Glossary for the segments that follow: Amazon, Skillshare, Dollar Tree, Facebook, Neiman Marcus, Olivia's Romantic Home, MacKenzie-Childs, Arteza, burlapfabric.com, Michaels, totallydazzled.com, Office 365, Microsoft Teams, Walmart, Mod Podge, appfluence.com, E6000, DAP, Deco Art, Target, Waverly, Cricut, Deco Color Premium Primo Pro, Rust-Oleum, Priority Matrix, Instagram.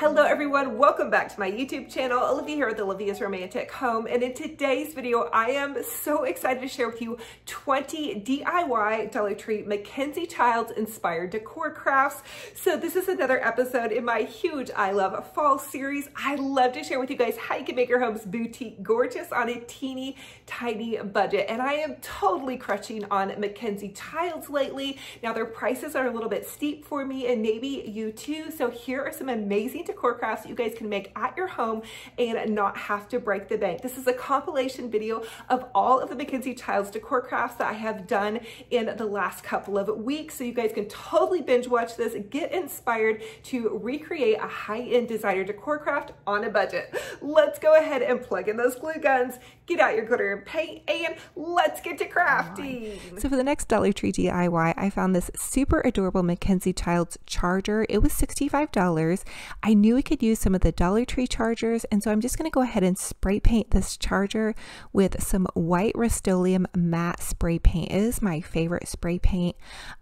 Hello everyone, welcome back to my YouTube channel. Olivia here with Olivia's Romantic Home, and in today's video I am so excited to share with you 20 DIY Dollar Tree MacKenzie-Childs inspired decor crafts. So this is another episode in my huge I Love Fall series. I love to share with you guys how you can make your homes boutique gorgeous on a teeny tiny budget, and I am totally crushing on MacKenzie-Childs lately. Now their prices are a little bit steep for me and maybe you too, so here are some amazing decor crafts that you guys can make at your home and not have to break the bank. This is a compilation video of all of the MacKenzie-Childs decor crafts that I have done in the last couple of weeks, so you guys can totally binge watch this, get inspired to recreate a high-end designer decor craft on a budget. Let's go ahead and plug in those glue guns, get out your glitter and paint, and let's get to crafting. So for the next Dollar Tree DIY, I found this super adorable MacKenzie-Childs charger. It was $65. I knew we could use some of the Dollar Tree chargers, and so I'm just going to go ahead and spray paint this charger with some white Rust-Oleum matte spray paint. It is my favorite spray paint,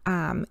and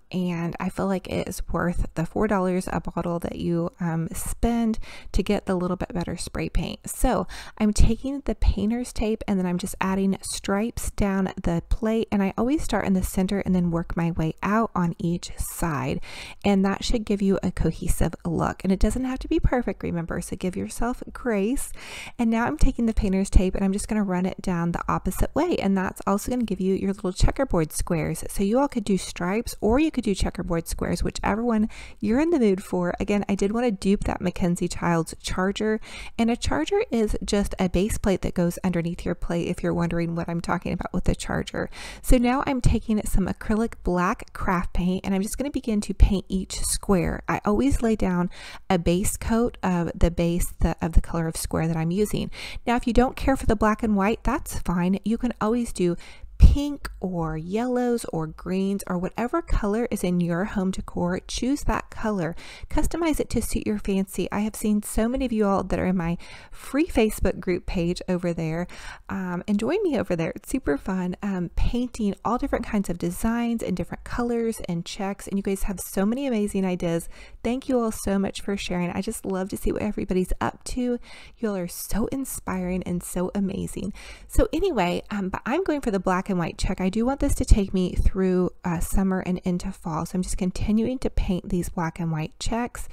I feel like it is worth the $4 a bottle that you spend to get the little bit better spray paint. So I'm taking the painter's tape and then I'm just adding stripes down the plate, and I always start in the center and then work my way out on each side, and that should give you a cohesive look. And it doesn't have to be perfect, remember, so give yourself grace. And now I'm taking the painter's tape and I'm just going to run it down the opposite way, and that's also going to give you your little checkerboard squares. So you all could do stripes or you could do checkerboard squares, whichever one you're in the mood for. Again, I did want to dupe that MacKenzie-Childs charger, and a charger is just a base plate that goes underneath your plate, if you're wondering what I'm talking about with the charger. So now I'm taking some acrylic black craft paint and I'm just going to begin to paint each square. I always lay down a base coat of the base of the color of square that I'm using. Now if you don't care for the black and white, that's fine. You can always do pink or yellows or greens or whatever color is in your home decor. Choose that color, customize it to suit your fancy. I have seen so many of you all that are in my free Facebook group page over there, and join me over there. It's super fun, painting all different kinds of designs and different colors and checks, and you guys have so many amazing ideas. Thank you all so much for sharing. I just love to see what everybody's up to. You all are so inspiring and so amazing. So anyway, but I'm going for the black and white check. I do want this to take me through summer and into fall, so I'm just continuing to paint these black and white checks.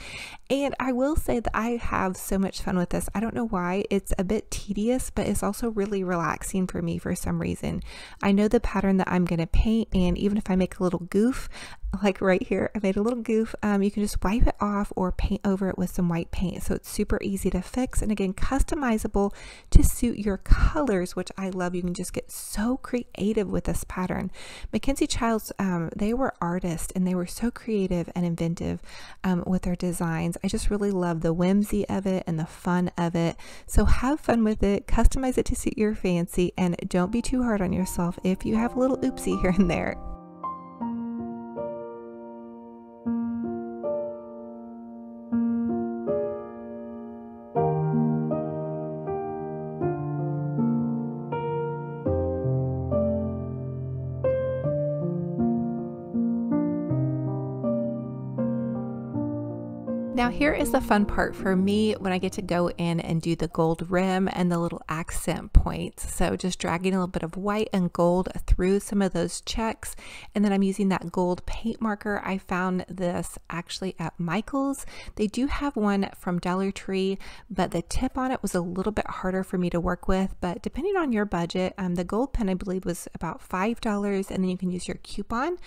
And I will say that I have so much fun with this. I don't know why, it's a bit tedious, but it's also really relaxing for me for some reason. I know the pattern that I'm going to paint, and even if I make a little goof, like right here, I made a little goof, you can just wipe it off or paint over it with some white paint. So it's super easy to fix, and again, customizable to suit your colors, which I love. You can just get so creative with this pattern. MacKenzie-Childs, they were artists and they were so creative and inventive with their designs. I just really love the whimsy of it and the fun of it. So have fun with it, customize it to suit your fancy, and don't be too hard on yourself if you have a little oopsie here and there. Now here is the fun part for me when I get to go in and do the gold rim and the little accent points. So just dragging a little bit of white and gold through some of those checks, and then I'm using that gold paint marker. I found this actually at Michaels. They do have one from Dollar Tree, but the tip on it was a little bit harder for me to work with. But depending on your budget, the gold pen I believe was about $5, and then you can use your coupon,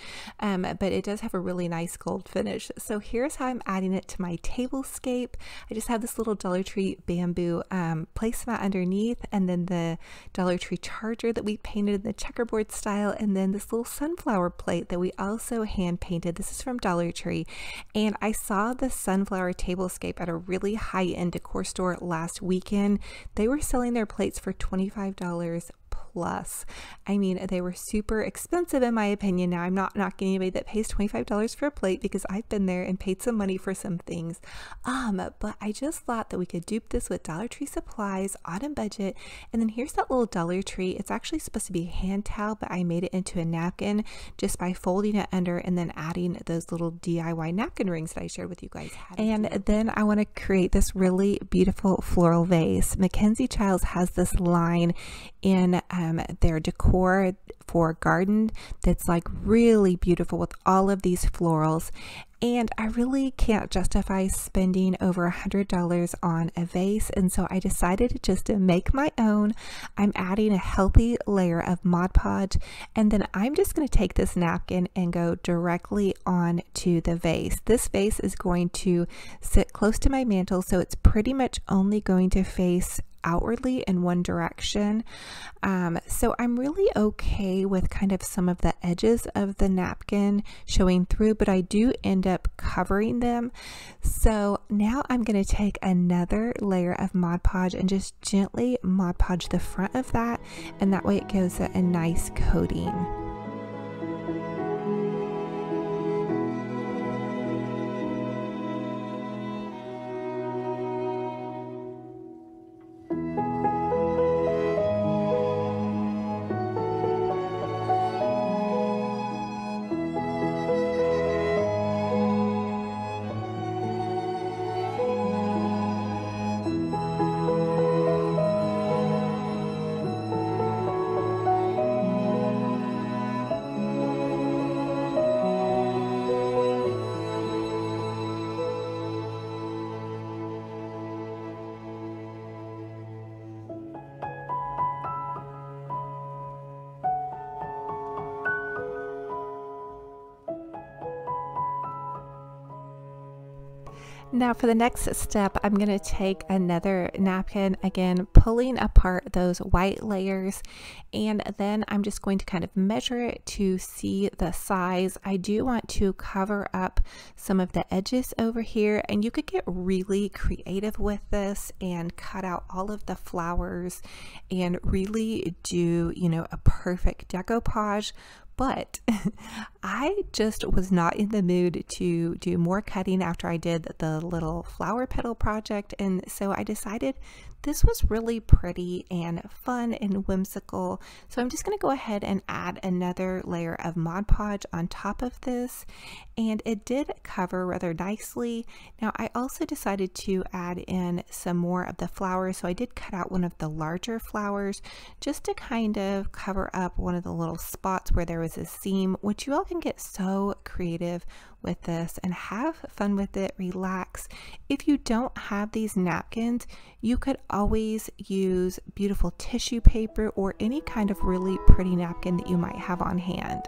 but it does have a really nice gold finish. So here's how I'm adding it to my table scape. I just have this little Dollar Tree bamboo placemat underneath, and then the Dollar Tree charger that we painted in the checkerboard style, and then this little sunflower plate that we also hand painted. This is from Dollar Tree, and I saw the sunflower table scape at a really high-end decor store last weekend. They were selling their plates for $25 plus. I mean, they were super expensive in my opinion. Now, I'm not knocking anybody that pays $25 for a plate, because I've been there and paid some money for some things. But I just thought that we could dupe this with Dollar Tree supplies on a budget. And then here's that little Dollar Tree. It's actually supposed to be a hand towel, but I made it into a napkin just by folding it under and then adding those little DIY napkin rings that I shared with you guys. And then I want to create this really beautiful floral vase. MacKenzie-Childs has this line in their decor for garden that's like really beautiful with all of these florals. And I really can't justify spending over $100 on a vase, and so I decided just to make my own. I'm adding a healthy layer of Mod Podge, and then I'm just going to take this napkin and go directly on to the vase. This vase is going to sit close to my mantle, so it's pretty much only going to face outwardly in one direction. So I'm really okay with kind of some of the edges of the napkin showing through, but I do end up covering them. So now I'm going to take another layer of Mod Podge and just gently Mod Podge the front of that, and that way it gives it a nice coating. Now for the next step, I'm going to take another napkin, again pulling apart those white layers, and then I'm just going to kind of measure it to see the size. I do want to cover up some of the edges over here, and you could get really creative with this and cut out all of the flowers and really do, you know, a perfect decoupage. But I just was not in the mood to do more cutting after I did the little flower petal project. And so I decided this was really pretty and fun and whimsical. So I'm just going to go ahead and add another layer of Mod Podge on top of this. And it did cover rather nicely. Now I also decided to add in some more of the flowers. So I did cut out one of the larger flowers just to kind of cover up one of the little spots where there was a seam, which you all can get so creative with this and have fun with it, relax. If you don't have these napkins, you could always use beautiful tissue paper or any kind of really pretty napkin that you might have on hand.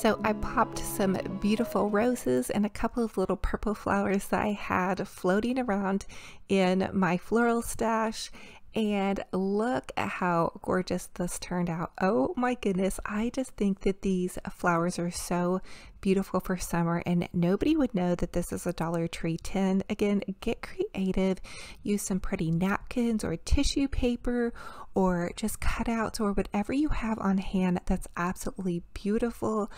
So I popped some beautiful roses and a couple of little purple flowers that I had floating around in my floral stash, and look at how gorgeous this turned out. Oh my goodness, I just think that these flowers are so beautiful for summer, and nobody would know that this is a Dollar Tree tin. Again, get creative, use some pretty napkins or tissue paper or just cutouts or whatever you have on hand. That's absolutely beautiful.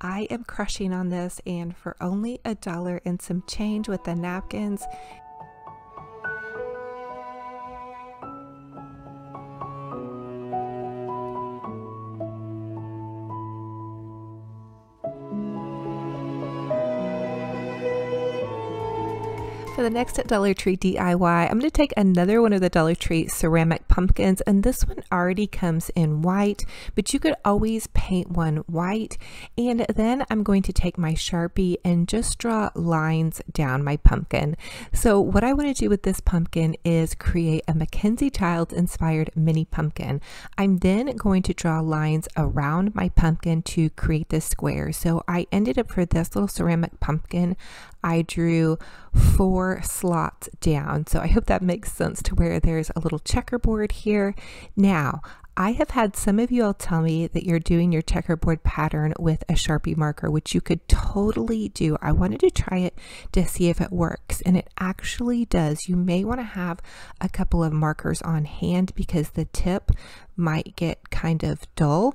I am crushing on this, and for only $1 and some change with the napkins. For the next Dollar Tree DIY, I'm going to take another one of the Dollar Tree ceramic pumpkins, and this one already comes in white, but you could always paint one white. And then I'm going to take my Sharpie and just draw lines down my pumpkin. So what I want to do with this pumpkin is create a MacKenzie-Childs inspired mini pumpkin. I'm then going to draw lines around my pumpkin to create this square. So I ended up, for this little ceramic pumpkin, I drew 4 slots down. So I hope that makes sense, to where there's a little checkerboard here. Now, I have had some of you all tell me that you're doing your checkerboard pattern with a Sharpie marker, which you could totally do. I wanted to try it to see if it works, and it actually does. You may want to have a couple of markers on hand because the tip might get kind of dull.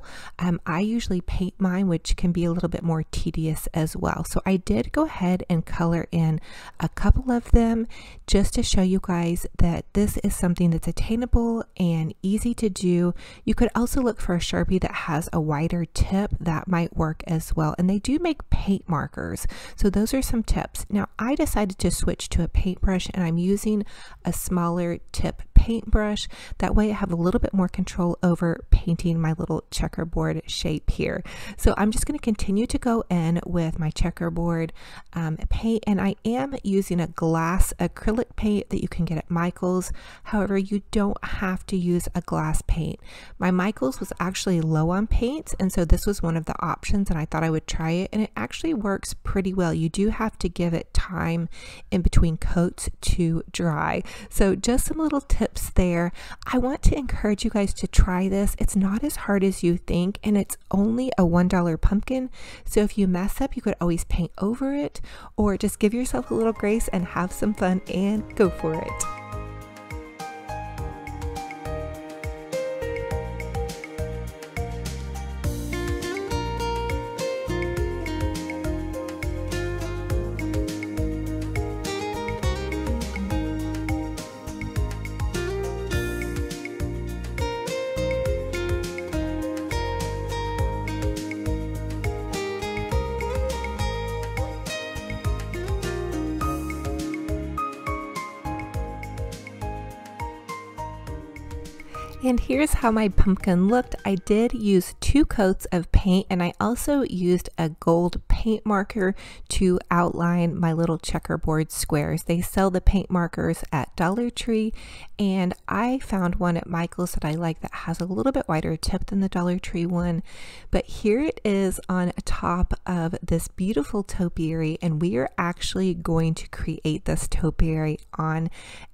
I usually paint mine, which can be a little bit more tedious as well. So I did go ahead and color in a couple of them just to show you guys that this is something that's attainable and easy to do. You could also look for a Sharpie that has a wider tip. That might work as well. And they do make paint markers. So those are some tips. Now I decided to switch to a paintbrush, and I'm using a smaller tip paintbrush. That way I have a little bit more control over painting my little checkerboard shape here. So I'm just going to continue to go in with my checkerboard paint, and I am using a glass acrylic paint that you can get at Michaels. However, you don't have to use a glass paint. My Michaels was actually low on paints, and so this was one of the options, and I thought I would try it, and it actually works pretty well. You do have to give it time in between coats to dry. So just some little tips there. I want to encourage you guys to try this. It's not as hard as you think, and it's only a $1 pumpkin. So if you mess up, you could always paint over it, or just give yourself a little grace and have some fun and go for it. And here's how my pumpkin looked. I did use 2 coats of paint, and I also used a gold paint marker to outline my little checkerboard squares. They sell the paint markers at Dollar Tree, and I found one at Michael's that I like that has a little bit wider tip than the Dollar Tree one. But here it is on top of this beautiful topiary, and we are actually going to create this topiary on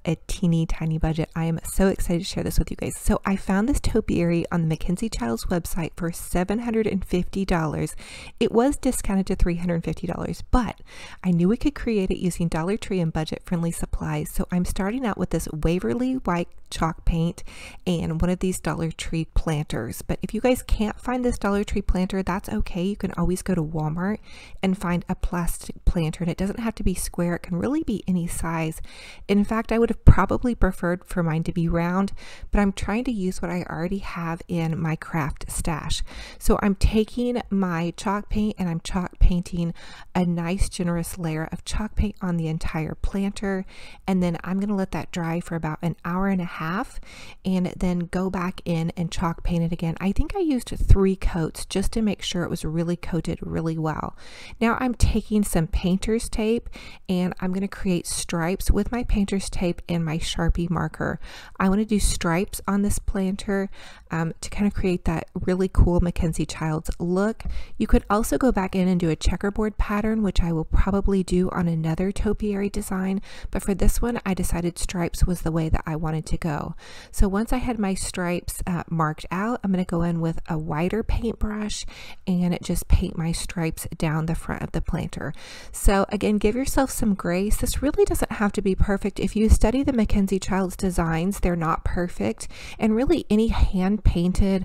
a teeny tiny budget. I am so excited to share this with you guys. So I found this topiary on the MacKenzie-Childs website for $750. It was discounted to $350, but I knew we could create it using Dollar Tree and budget-friendly supplies. So I'm starting out with this Waverly white chalk paint and one of these Dollar Tree planters. But if you guys can't find this Dollar Tree planter, that's okay. You can always go to Walmart and find a plastic planter, and it doesn't have to be square. It can really be any size. In fact, I would have probably preferred for mine to be round, but I'm trying to use what I already have in my craft stash. So I'm taking my chalk paint and I'm chalk painting a nice generous layer of chalk paint on the entire planter, and then I'm going to let that dry for about an hour and a half and then go back in and chalk paint it again. I think I used 3 coats just to make sure it was really coated really well. Now I'm taking some painter's tape and I'm going to create stripes with my painter's tape and my Sharpie marker. I want to do stripes on this planter to kind of create that really cool MacKenzie-Childs look. You could also go back in and do a checkerboard pattern, which I will probably do on another topiary design, but for this one I decided stripes was the way that I wanted to go. So once I had my stripes marked out, I'm going to go in with a wider paintbrush and just paint my stripes down the front of the planter. So again, give yourself some grace. This really doesn't have to be perfect. If you study the MacKenzie-Childs designs, they're not perfect, and really any hand painted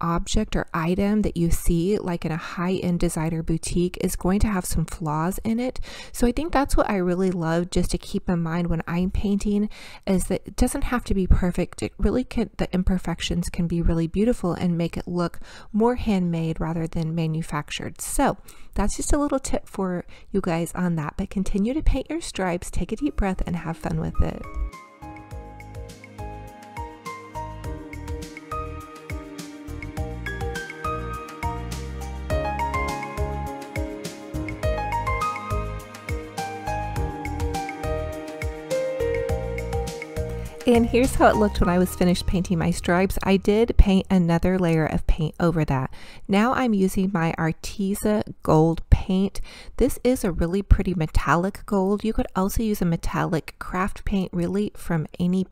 object or item that you see like in a high-end designer boutique is going to have some flaws in it. So I think that's what I really love just to keep in mind when I'm painting, is that it doesn't have to be perfect. It really could, the imperfections can be really beautiful and make it look more handmade rather than manufactured. So that's just a little tip for you guys on that, but continue to paint your stripes, take a deep breath, and have fun with it. And here's how it looked when I was finished painting my stripes. I did paint another layer of paint over that. Now I'm using my Arteza gold paint paint. This is a really pretty metallic gold. You could also use a metallic craft paint, really from any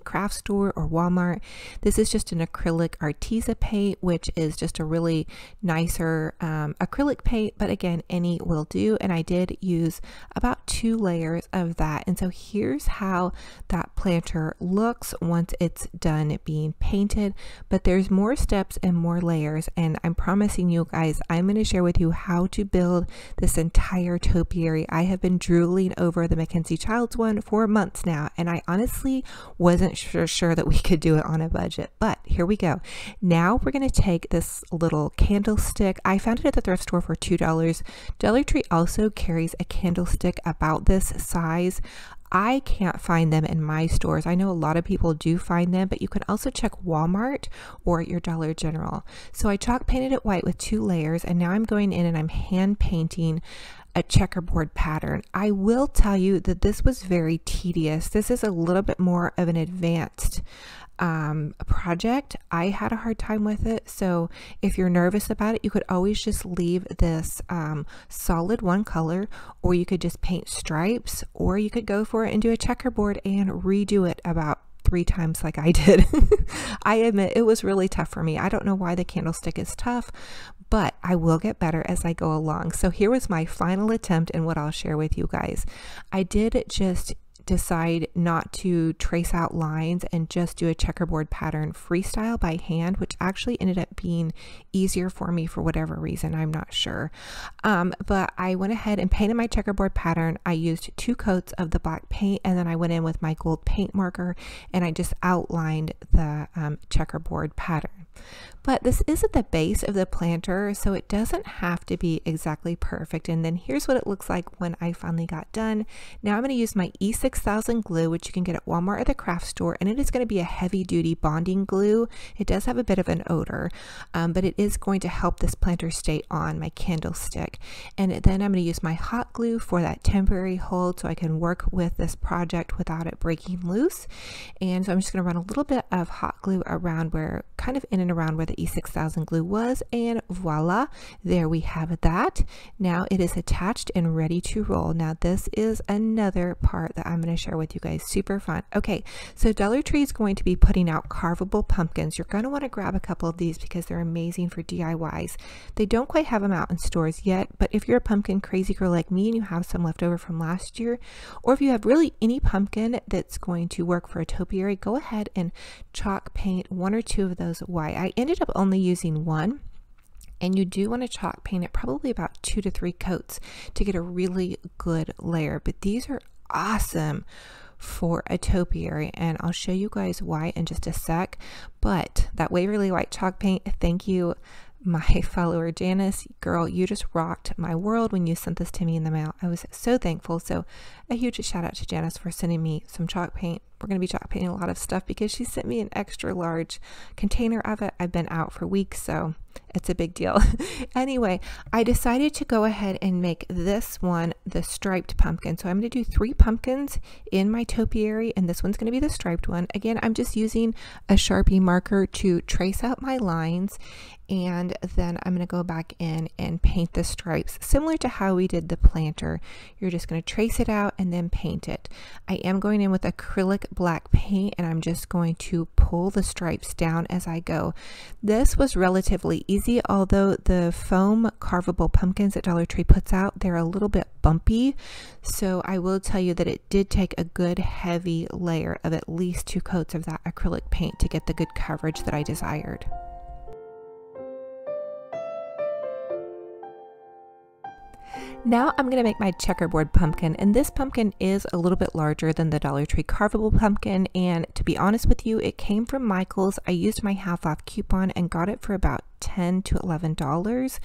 craft store or Walmart. This is just an acrylic Arteza paint, which is just a really nicer acrylic paint, but again, any will do. And I did use about 2 layers of that. And so here's how that planter looks once it's done being painted, but there's more steps and more layers. And I'm promising you guys, I'm going to share with you how to build this entire topiary. I have been drooling over the MacKenzie-Childs one for months now, and I honestly wasn't sure that we could do it on a budget, but here we go. Now we're going to take this little candlestick. I found it at the thrift store for $2. Dollar Tree also carries a candlestick about this size. I can't find them in my stores. I know a lot of people do find them, but you can also check Walmart or your Dollar General. So I chalk painted it white with 2 layers, and now I'm going in and I'm hand painting a checkerboard pattern. I will tell you that this was very tedious. This is a little bit more of an advanced project. I had a hard time with it, so if you're nervous about it, you could always just leave this solid one color, or you could just paint stripes, or you could go for it and do a checkerboard and redo it about 3 times like I did. I admit it was really tough for me. I don't know why the candlestick is tough, but I will get better as I go along. So here was my final attempt and what I'll share with you guys. I did just decide not to trace out lines and just do a checkerboard pattern freestyle by hand, which actually ended up being easier for me for whatever reason. I'm not sure. But I went ahead and painted my checkerboard pattern. I used 2 coats of the black paint, and then I went in with my gold paint marker and I just outlined the checkerboard pattern. But this is at the base of the planter, so it doesn't have to be exactly perfect. And then here's what it looks like when I finally got done. Now I'm going to use my E6000 glue, which you can get at Walmart or the craft store, and it is going to be a heavy duty bonding glue. It does have a bit of an odor, but it is going to help this planter stay on my candlestick. And then I'm going to use my hot glue for that temporary hold so I can work with this project without it breaking loose. And so I'm just going to run a little bit of hot glue around where, kind of in and around where the E6000 glue was, and voila, there we have that. Now it is attached and ready to roll. Now this is another part that I'm going to share with you guys. Super fun. Okay, so Dollar Tree is going to be putting out carvable pumpkins. You're going to want to grab a couple of these because they're amazing for DIYs. They don't quite have them out in stores yet, but if you're a pumpkin crazy girl like me and you have some left over from last year, or if you have really any pumpkin that's going to work for a topiary, go ahead and chalk paint 1 or 2 of those white. I ended up only using 1, and you do want to chalk paint it probably about 2 to 3 coats to get a really good layer. But these are awesome for a topiary, and I'll show you guys why in just a sec. But that Waverly white chalk paint, thank you, my follower Janice. Girl, you just rocked my world when you sent this to me in the mail. I was so thankful. So a huge shout out to Janice for sending me some chalk paint. We're going to be chalk painting a lot of stuff because she sent me an extra large container of it. I've been out for weeks, so it's a big deal. Anyway, I decided to go ahead and make this one the striped pumpkin. So I'm going to do 3 pumpkins in my topiary, and this one's going to be the striped one. Again, I'm just using a Sharpie marker to trace out my lines, and then I'm going to go back in and paint the stripes similar to how we did the planter. You're just going to trace it out and then paint it. I am going in with acrylic black paint, and I'm just going to pull the stripes down as I go. This was relatively easy, although the foam carvable pumpkins that Dollar Tree puts out, they're a little bit bumpy. So I will tell you that it did take a good heavy layer of at least 2 coats of that acrylic paint to get the good coverage that I desired. Now I'm going to make my checkerboard pumpkin, and this pumpkin is a little bit larger than the Dollar Tree carvable pumpkin, and to be honest with you, it came from Michaels. I used my half off coupon and got it for about $10 to $11.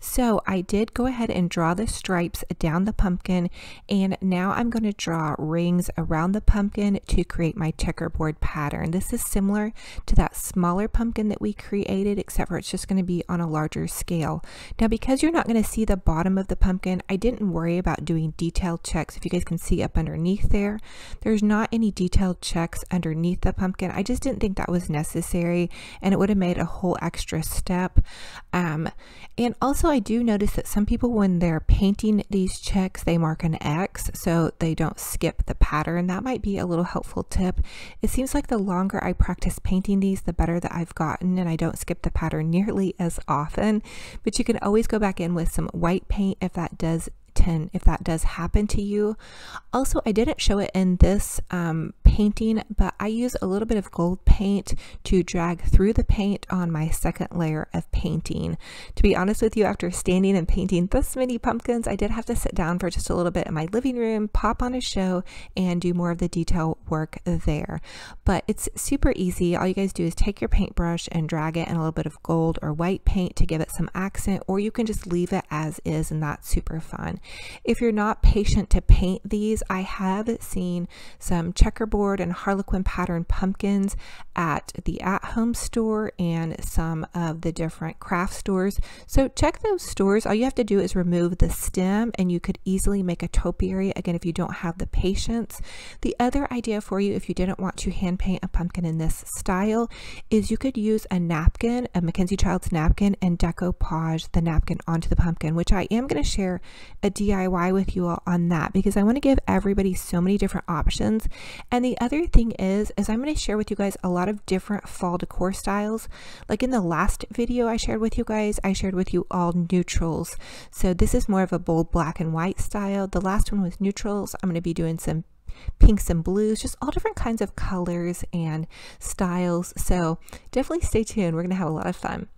So I did go ahead and draw the stripes down the pumpkin, and now I'm going to draw rings around the pumpkin to create my checkerboard pattern. This is similar to that smaller pumpkin that we created, except for it's just going to be on a larger scale. Now, because you're not going to see the bottom of the pumpkin, I didn't worry about doing detailed checks. If you guys can see up underneath there, there's not any detailed checks underneath the pumpkin. I just didn't think that was necessary, and it would have made a whole extra step up. And also I do notice that some people, when they're painting these checks, they mark an X so they don't skip the pattern. That might be a little helpful tip. It seems like the longer I practice painting these, the better that I've gotten, and I don't skip the pattern nearly as often. But you can always go back in with some white paint if that does happen to you. Also, I didn't show it in this painting, but I use a little bit of gold paint to drag through the paint on my second layer of painting. To be honest with you, after standing and painting this many pumpkins, I did have to sit down for just a little bit in my living room, pop on a show, and do more of the detail work there. But it's super easy. All you guys do is take your paintbrush and drag it in a little bit of gold or white paint to give it some accent, or you can just leave it as is, and that's super fun. If you're not patient to paint these, I have seen some checkerboard and harlequin pattern pumpkins at the at-home store and some of the different craft stores. So check those stores. All you have to do is remove the stem and you could easily make a topiary, again, if you don't have the patience. The other idea for you, if you didn't want to hand paint a pumpkin in this style, is you could use a napkin, a MacKenzie-Childs napkin, and decoupage the napkin onto the pumpkin, which I am going to share a DIY with you all on that, because I want to give everybody so many different options. And the other thing is I'm going to share with you guys a lot of different fall decor styles. Like in the last video I shared with you guys, I shared with you all neutrals. So this is more of a bold black and white style. The last one was neutrals. I'm going to be doing some pinks and blues, just all different kinds of colors and styles. So definitely stay tuned. We're going to have a lot of fun.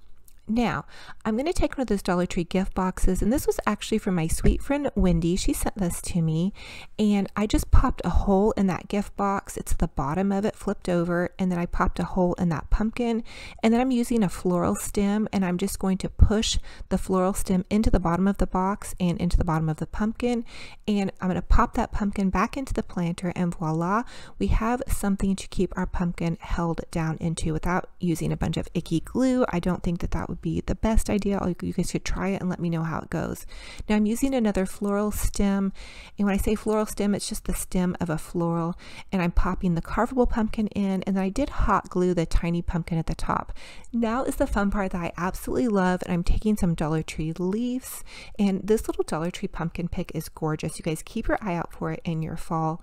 Now, I'm going to take one of those Dollar Tree gift boxes, and this was actually from my sweet friend Wendy. She sent this to me, and I just popped a hole in that gift box. It's the bottom of it flipped over, and then I popped a hole in that pumpkin, and then I'm using a floral stem, and I'm just going to push the floral stem into the bottom of the box and into the bottom of the pumpkin, and I'm going to pop that pumpkin back into the planter, and voila, we have something to keep our pumpkin held down into without using a bunch of icky glue. I don't think that that would be the best idea. You guys could try it and let me know how it goes. Now I'm using another floral stem, and when I say floral stem, it's just the stem of a floral, and I'm popping the carvable pumpkin in, and then I did hot glue the tiny pumpkin at the top. Now is the fun part that I absolutely love, and I'm taking some Dollar Tree leaves, and this little Dollar Tree pumpkin pick is gorgeous. You guys keep your eye out for it in your fall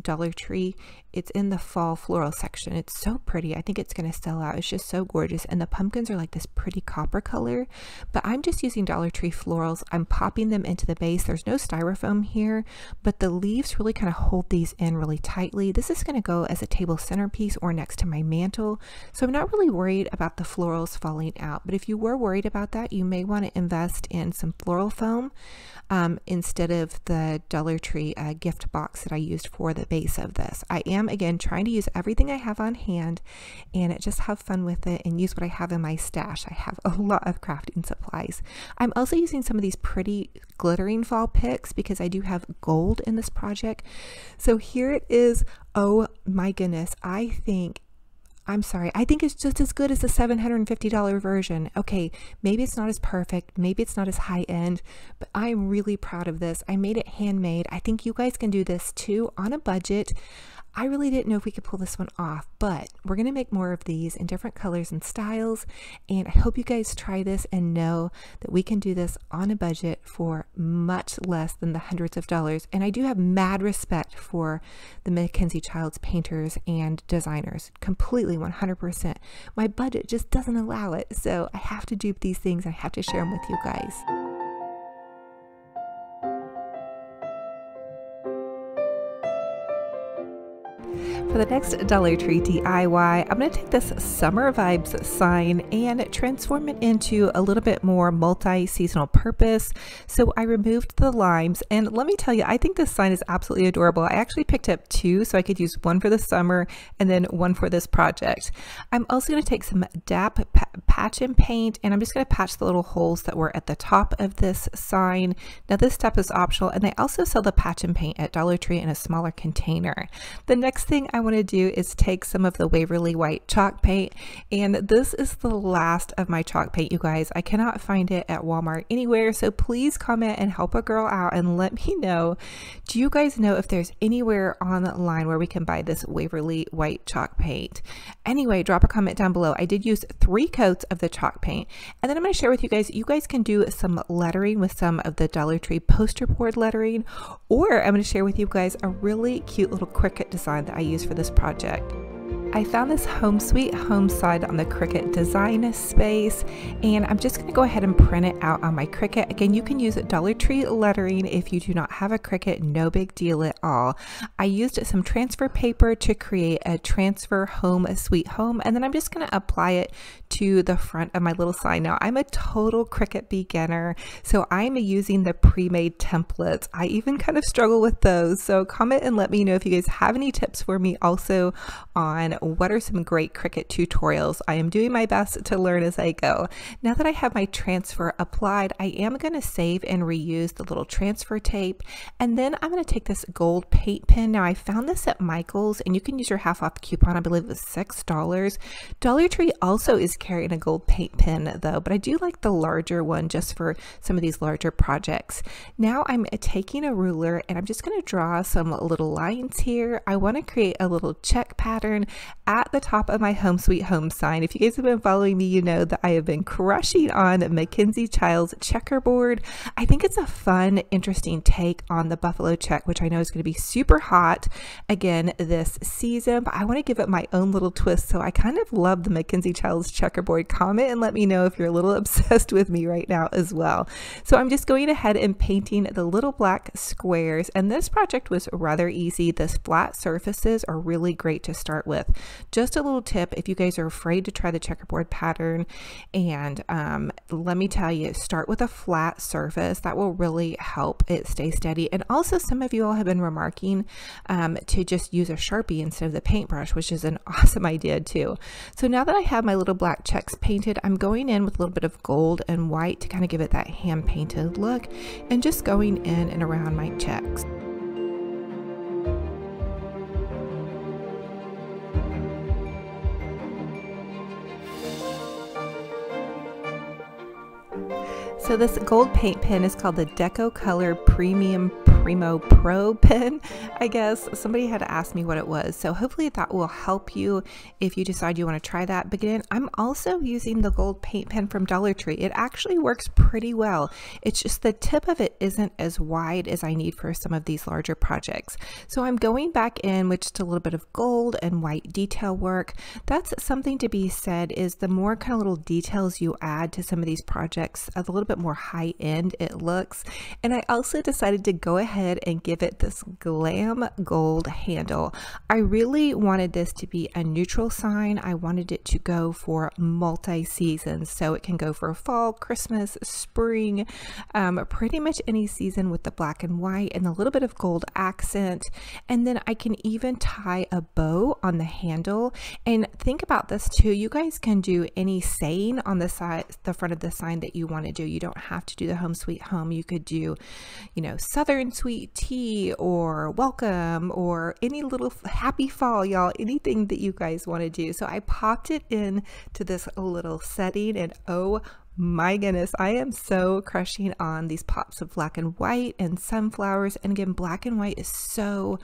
Dollar Tree. It's in the fall floral section. It's so pretty. I think it's going to sell out. It's just so gorgeous, and the pumpkins are like this pretty copper color. But I'm just using Dollar Tree florals. I'm popping them into the base. There's no styrofoam here, but the leaves really kind of hold these in really tightly. This is going to go as a table centerpiece or next to my mantle, so I'm not really worried about the florals falling out. But if you were worried about that, you may want to invest in some floral foam instead of the Dollar Tree gift box that I used for the base of this. I am, again, trying to use everything I have on hand and just have fun with it and use what I have in my stash. I have a lot of crafting supplies. I'm also using some of these pretty glittering fall picks because I do have gold in this project. So here it is. Oh my goodness. I think it's just as good as the $750 version. Okay, maybe it's not as perfect, maybe it's not as high end, but I'm really proud of this. I made it handmade. I think you guys can do this too on a budget. I really didn't know if we could pull this one off, but we're going to make more of these in different colors and styles, and I hope you guys try this and know that we can do this on a budget for much less than the hundreds of dollars. And I do have mad respect for the MacKenzie-Childs painters and designers, completely 100%. My budget just doesn't allow it, so I have to do these things. I have to share them with you guys. For the next Dollar Tree DIY, I'm going to take this Summer Vibes sign and transform it into a little bit more multi-seasonal purpose. So I removed the limes, and let me tell you, I think this sign is absolutely adorable. I actually picked up two, so I could use one for the summer and then one for this project. I'm also going to take some DAP patch and paint, and I'm just going to patch the little holes that were at the top of this sign. Now this step is optional, and they also sell the patch and paint at Dollar Tree in a smaller container. The next thing I want to do is take some of the Waverly white chalk paint, and this is the last of my chalk paint, you guys. I cannot find it at Walmart anywhere, so please comment and help a girl out and let me know, do you guys know if there's anywhere online where we can buy this Waverly white chalk paint? Anyway, drop a comment down below. I did use 3 coats parts of the chalk paint. And then I'm going to share with you guys can do some lettering with some of the Dollar Tree poster board lettering, or I'm going to share with you guys a really cute little Cricut design that I use for this project. I found this Home Sweet Home side on the Cricut design space, and I'm just going to go ahead and print it out on my Cricut. Again, you can use Dollar Tree lettering if you do not have a Cricut, no big deal at all. I used some transfer paper to create a transfer Home Sweet Home, and then I'm just going to apply it to the front of my little sign. Now, I'm a total Cricut beginner, so I'm using the pre-made templates. I even kind of struggle with those, so comment and let me know if you guys have any tips for me also on what are some great Cricut tutorials. I am doing my best to learn as I go. Now that I have my transfer applied, I am going to save and reuse the little transfer tape, and then I'm going to take this gold paint pen. Now I found this at Michaels, and you can use your half off coupon. I believe it was $6. Dollar Tree also is carrying a gold paint pen though, but I do like the larger one just for some of these larger projects. Now I'm taking a ruler and I'm just going to draw some little lines here. I want to create a little check pattern at the top of my Home Sweet Home sign. If you guys have been following me, you know that I have been crushing on MacKenzie-Childs checkerboard. I think it's a fun, interesting take on the buffalo check, which I know is going to be super hot again this season, but I want to give it my own little twist. So I kind of love the MacKenzie-Childs checkerboard. Comment and let me know if you're a little obsessed with me right now as well. So I'm just going ahead and painting the little black squares, and this project was rather easy. This flat surfaces are really great to start with. Just a little tip, if you guys are afraid to try the checkerboard pattern, and let me tell you, start with a flat surface. That will really help it stay steady. And also, some of you all have been remarking to just use a Sharpie instead of the paintbrush, which is an awesome idea too. So now that I have my little black checks painted, I'm going in with a little bit of gold and white to kind of give it that hand painted look, and just going in and around my checks. So this gold paint pen is called the Deco Color Premium Primo Pro pen. I guess somebody had asked me what it was, so hopefully that will help you if you decide you want to try that. But again, I'm also using the gold paint pen from Dollar Tree. It actually works pretty well. It's just the tip of it isn't as wide as I need for some of these larger projects. So I'm going back in with just a little bit of gold and white detail work. That's something to be said, is the more kind of little details you add to some of these projects, a little bit more high end it looks. And I also decided to go ahead and give it this glam gold handle. I really wanted this to be a neutral sign. I wanted it to go for multi-seasons, so it can go for fall, Christmas, spring, pretty much any season with the black and white and a little bit of gold accent. And then I can even tie a bow on the handle. And think about this too, you guys can do any saying on the side, the front of the sign that you want to do. You don't have to do the Home Sweet Home. You could do, you know, Southern Sweet Tea or Welcome, or any little Happy Fall, y'all, anything that you guys want to do. So I popped it in to this little setting, and oh my goodness, I am so crushing on these pops of black and white and sunflowers. And again, black and white is so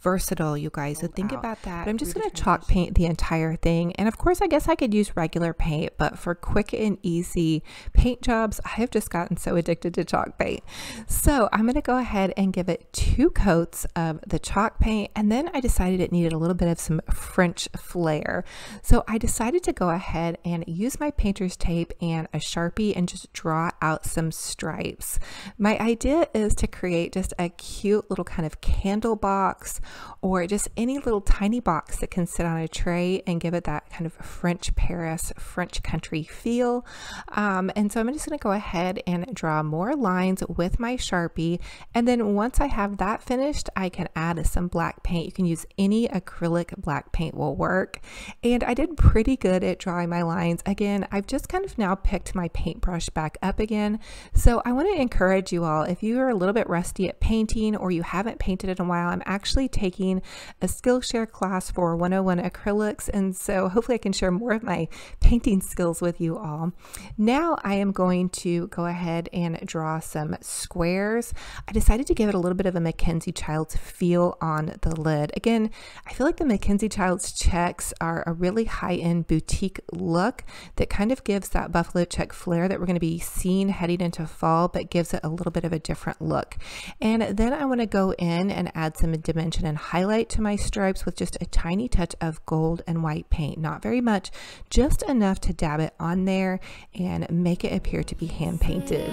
versatile, you guys, so think about that. But I'm just going to chalk paint the entire thing, and of course I guess I could use regular paint, but for quick and easy paint jobs, I have just gotten so addicted to chalk paint. So I'm going to go ahead and give it two coats of the chalk paint, and then I decided it needed a little bit of some French flair. So I decided to go ahead and use my painter's tape and a Sharpie and just draw out some stripes. My idea is to create just a cute little kind of candle box, or just any little tiny box that can sit on a tray and give it that kind of French Paris, French country feel. And so I'm just going to go ahead and draw more lines with my Sharpie. And then once I have that finished, I can add some black paint. You can use any acrylic black paint will work. And I did pretty good at drawing my lines. Again, I've just kind of now picked my paintbrush back up again. So I want to encourage you all, if you are a little bit rusty at painting or you haven't painted in a while, I'm actually taking taking a Skillshare class for 101 acrylics, and so hopefully I can share more of my painting skills with you all. Now I am going to go ahead and draw some squares. I decided to give it a little bit of a MacKenzie-Childs feel on the lid. Again, I feel like the MacKenzie-Childs checks are a really high-end boutique look that kind of gives that buffalo check flair that we're going to be seeing heading into fall, but gives it a little bit of a different look. And then I want to go in and add some dimension and highlight to my stripes with just a tiny touch of gold and white paint. Not very much, just enough to dab it on there and make it appear to be hand painted.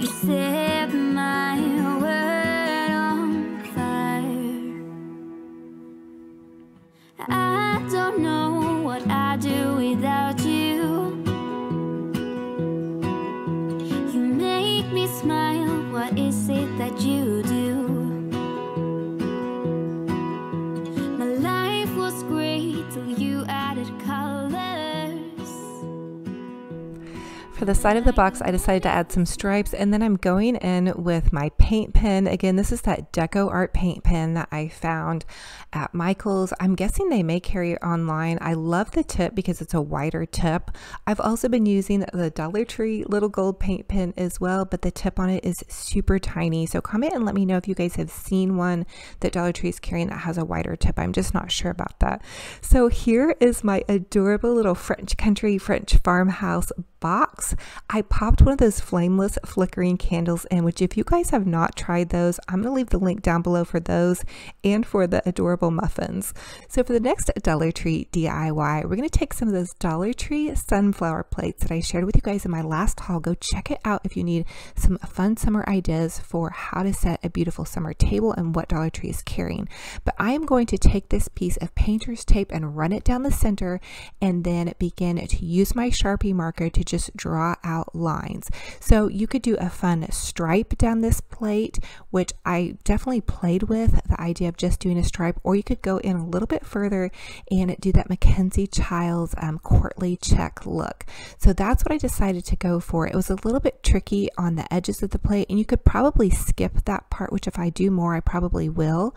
You set my world on fire. I don't know what I do without you. You make me smile. What is it that you do? My life was great till you added colors. For the side of the box, I decided to add some stripes, and then I'm going in with my paint pen. Again, this is that Deco Art paint pen that I found at Michaels. I'm guessing they may carry it online. I love the tip because it's a wider tip. I've also been using the Dollar Tree little gold paint pen as well, but the tip on it is super tiny. So comment and let me know if you guys have seen one that Dollar Tree is carrying that has a wider tip. I'm just not sure about that. So here is my adorable little French country, French farmhouse box. I popped one of those flameless flickering candles in, which if you guys have not tried those, I'm going to leave the link down below for those and for the adorable muffins. So for the next Dollar Tree DIY, we're going to take some of those Dollar Tree sunflower plates that I shared with you guys in my last haul. Go check it out if you need some fun summer ideas for how to set a beautiful summer table and what Dollar Tree is carrying. But I am going to take this piece of painter's tape and run it down the center and then begin to use my Sharpie marker to just draw out lines. So you could do a fun stripe down this plate, which I definitely played with the idea of just doing a stripe, or you could go in a little bit further and do that MacKenzie-Childs courtly check look. So that's what I decided to go for. It was a little bit tricky on the edges of the plate, and you could probably skip that part, which if I do more, I probably will,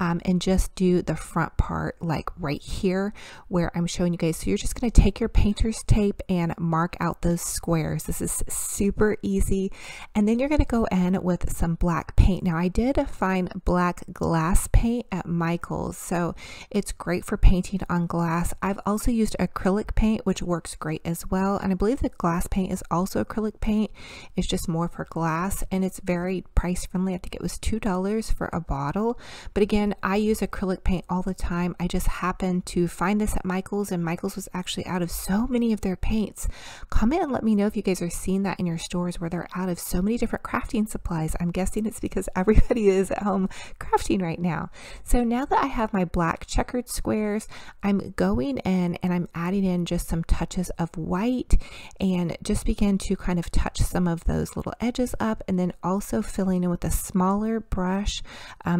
and just do the front part like right here where I'm showing you guys. So you're just going to take your painter's tape and mark out those squares. This is super easy. And then you're going to go in with some black paint. Now I did find black glass paint at Michaels, so it's great for painting on glass. I've also used acrylic paint, which works great as well. And I believe the glass paint is also acrylic paint. It's just more for glass, and it's very price friendly. I think it was $2 for a bottle. But again, I use acrylic paint all the time. I just happened to find this at Michaels, and Michaels was actually out of so many of their paints. Comment and let me know if you guys are seeing that in your stores where they're out of so many different crafting supplies. I'm guessing it's because everybody is at home crafting right now. So now that I have my black checkered squares, I'm going in and I'm adding in just some touches of white and just begin to kind of touch some of those little edges up, and then also filling in with a smaller brush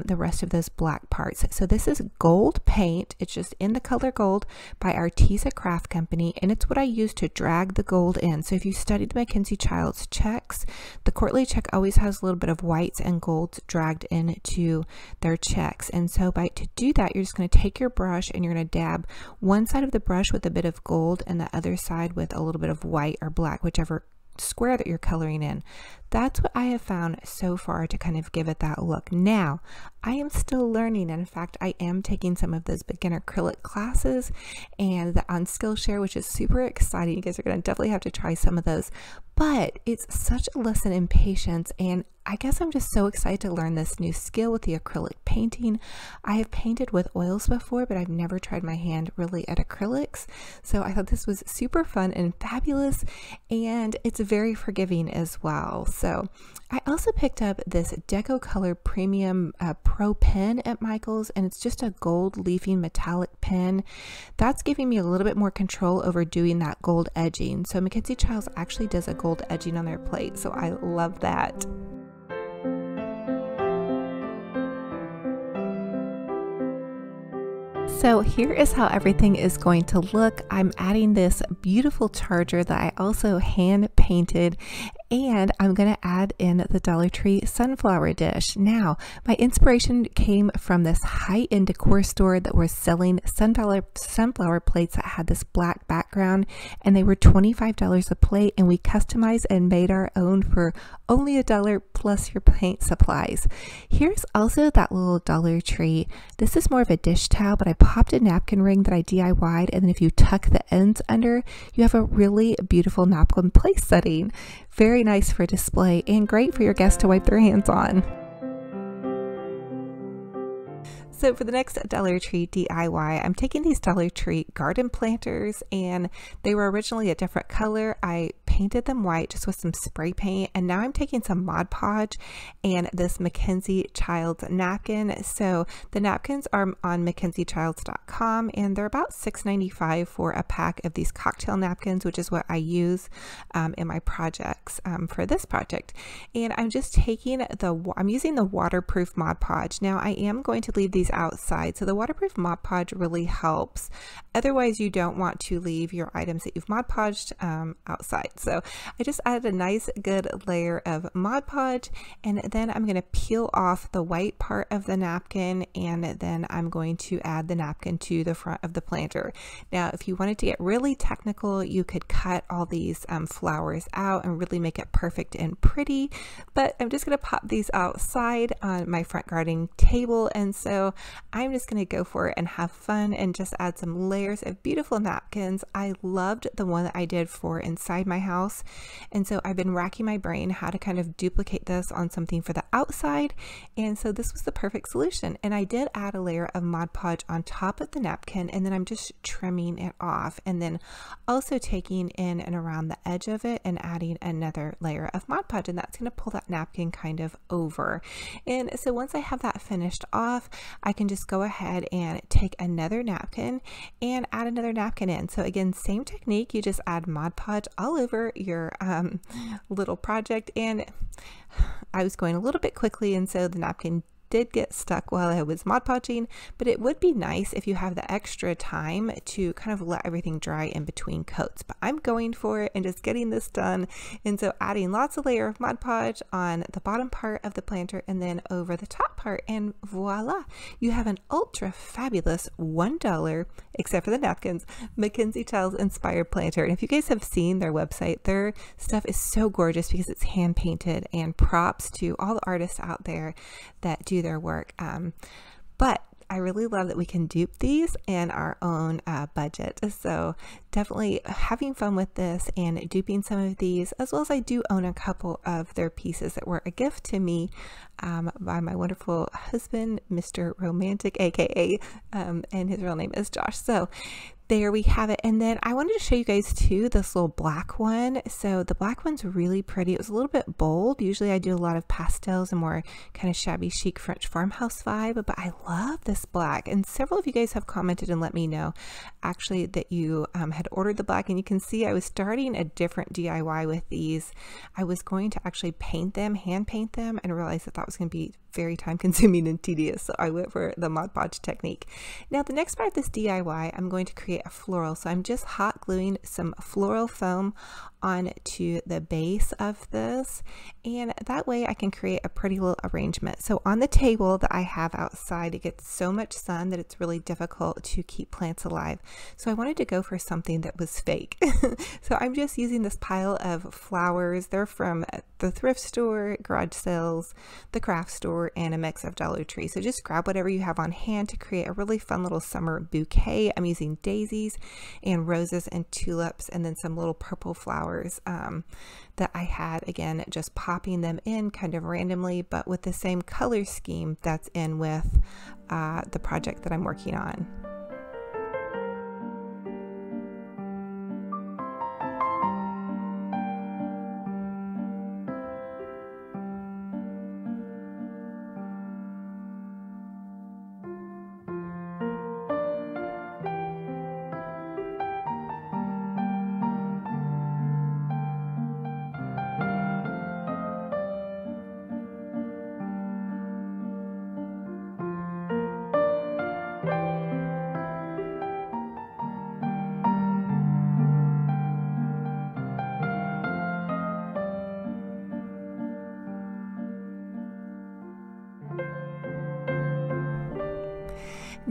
the rest of those black parts. So this is gold paint. It's just in the color gold by Arteza Craft Company, and it's what I use to drag the gold in. So if you studied the MacKenzie-Childs checks, the courtly check always has a little bit of whites and golds dragged into their checks. And so to do that, you're just going to take your brush and you're going to dab one side of the brush with a bit of gold and the other side with a little bit of white or black, whichever square that you're coloring in. That's what I have found so far to kind of give it that look. Now, I am still learning. In fact, I am taking some of those beginner acrylic classes and on Skillshare, which is super exciting. You guys are going to definitely have to try some of those, but it's such a lesson in patience. And I guess I'm just so excited to learn this new skill with the acrylic painting. I have painted with oils before, but I've never tried my hand really at acrylics. So I thought this was super fun and fabulous, and it's very forgiving as well. So I also picked up this Deco Color Premium Pro pen at Michaels, and it's just a gold leafing metallic pen. That's giving me a little bit more control over doing that gold edging. So MacKenzie-Childs actually does a gold edging on their plate, so I love that. So here is how everything is going to look. I'm adding this beautiful charger that I also hand painted, and I'm going to add in the Dollar Tree sunflower dish. Now, my inspiration came from this high-end decor store that was selling sunflower plates that had this black background, and they were $25 a plate, and we customized and made our own for only $1 plus your paint supplies. Here's also that little Dollar Tree. This is more of a dish towel, but I popped a napkin ring that I DIY'd, and then if you tuck the ends under, you have a really beautiful napkin place setting. Very nice for display and great for your guests to wipe their hands on. So for the next Dollar Tree DIY, I'm taking these Dollar Tree garden planters, and they were originally a different color. I painted them white just with some spray paint, and now I'm taking some Mod Podge and this MacKenzie-Childs napkin. So the napkins are on MacKenzie-Childs.com, and they're about $6.95 for a pack of these cocktail napkins, which is what I use in my projects for this project. And I'm just taking I'm using the waterproof Mod Podge. Now I am going to leave these outside, so the waterproof Mod Podge really helps. Otherwise, you don't want to leave your items that you've Mod Podged outside. So I just added a nice good layer of Mod Podge, and then I'm going to peel off the white part of the napkin, and then I'm going to add the napkin to the front of the planter. Now if you wanted to get really technical, you could cut all these flowers out and really make it perfect and pretty, but I'm just going to pop these outside on my front garden table, and so I'm just going to go for it and have fun and just add some layers of beautiful napkins. I loved the one that I did for inside my house, and so I've been racking my brain how to kind of duplicate this on something for the outside, and so this was the perfect solution. And I did add a layer of Mod Podge on top of the napkin, and then I'm just trimming it off, and then also taking in and around the edge of it and adding another layer of Mod Podge, and that's going to pull that napkin kind of over. And so once I have that finished off, I can just go ahead and take another napkin and add another napkin in. So again, same technique, you just add Mod Podge all over your little project. And I was going a little bit quickly, and so the napkin did get stuck while I was Mod Podging, but it would be nice if you have the extra time to kind of let everything dry in between coats. But I'm going for it and just getting this done, and so adding lots of layer of Mod Podge on the bottom part of the planter and then over the top part, and voila, you have an ultra fabulous $1, except for the napkins, MacKenzie-Childs inspired planter. And if you guys have seen their website, their stuff is so gorgeous because it's hand painted, and props to all the artists out there that do their work, but I really love that we can dupe these in our own budget. So definitely having fun with this and duping some of these, as well as I do own a couple of their pieces that were a gift to me by my wonderful husband, Mr. Romantic, aka and his real name is Josh. So there we have it. And then I wanted to show you guys too this little black one. So the black one's really pretty. It was a little bit bold. Usually I do a lot of pastels and more kind of shabby chic French farmhouse vibe, but I love this black. And several of you guys have commented and let me know actually that you had ordered the black, and you can see I was starting a different DIY with these. I was going to actually paint them, hand paint them, and realized that that was going to be very time consuming and tedious, so I went for the Mod Podge technique. Now the next part of this DIY, I'm going to create a floral. So I'm just hot gluing some floral foam onto the base of this, and that way I can create a pretty little arrangement. So on the table that I have outside, it gets so much sun that it's really difficult to keep plants alive, so I wanted to go for something that was fake. So I'm just using this pile of flowers. They're from the thrift store, garage sales, the craft store, and a mix of Dollar Tree. So just grab whatever you have on hand to create a really fun little summer bouquet. I'm using daisies and roses and tulips, and then some little purple flowers that I had, again just popping them in kind of randomly, but with the same color scheme that's in with the project that I'm working on.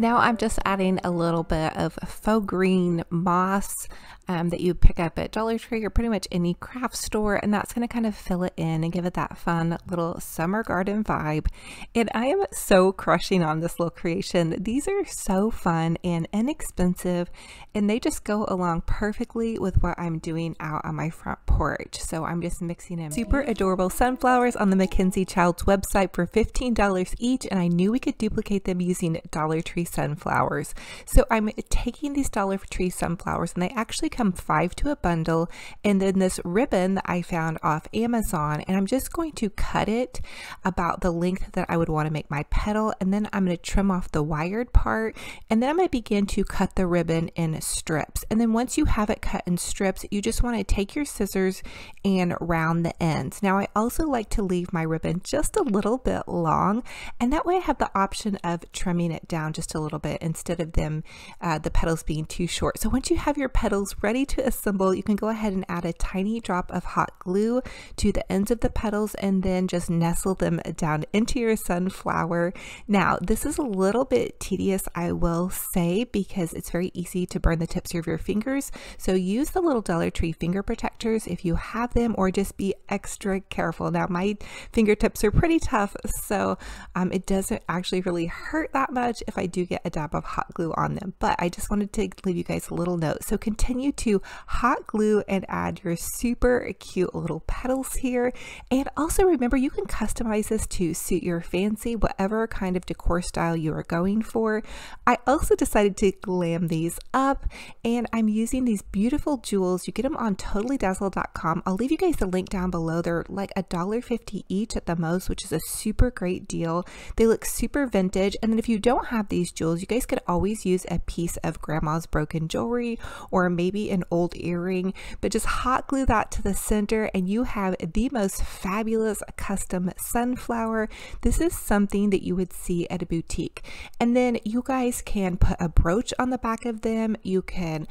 Now I'm just adding a little bit of faux green moss that you pick up at Dollar Tree or pretty much any craft store, and that's going to kind of fill it in and give it that fun little summer garden vibe. And I am so crushing on this little creation. These are so fun and inexpensive, and they just go along perfectly with what I'm doing out on my front porch. So I'm just mixing in super adorable sunflowers on the MacKenzie-Childs website for $15 each, and I knew we could duplicate them using Dollar Tree sunflowers. So I'm taking these Dollar Tree sunflowers, and they actually come 5 to a bundle, and then this ribbon that I found off Amazon, and I'm just going to cut it about the length that I would want to make my petal, and then I'm going to trim off the wired part, and then I'm going to begin to cut the ribbon in strips. And then once you have it cut in strips, you just want to take your scissors and round the ends. Now I also like to leave my ribbon just a little bit long, and that way I have the option of trimming it down just a little bit instead of them the petals being too short. So once you have your petals ready to assemble, you can go ahead and add a tiny drop of hot glue to the ends of the petals and then just nestle them down into your sunflower. Now this is a little bit tedious, I will say, because it's very easy to burn the tips of your fingers, so use the little Dollar Tree finger protectors if you have them, or just be extra careful. Now my fingertips are pretty tough, so it doesn't actually really hurt that much if I do get a dab of hot glue on them, but I just wanted to leave you guys a little note. So continue to hot glue and add your super cute little petals here. And also remember, you can customize this to suit your fancy, whatever kind of decor style you are going for. I also decided to glam these up, and I'm using these beautiful jewels. You get them on totallydazzled.com. I'll leave you guys the link down below. They're like $1.50 each at the most, which is a super great deal. They look super vintage. And then if you don't have these jewels, you guys could always use a piece of grandma's broken jewelry or maybe an old earring, but just hot glue that to the center and you have the most fabulous custom sunflower. This is something that you would see at a boutique. And then you guys can put a brooch on the back of them. You can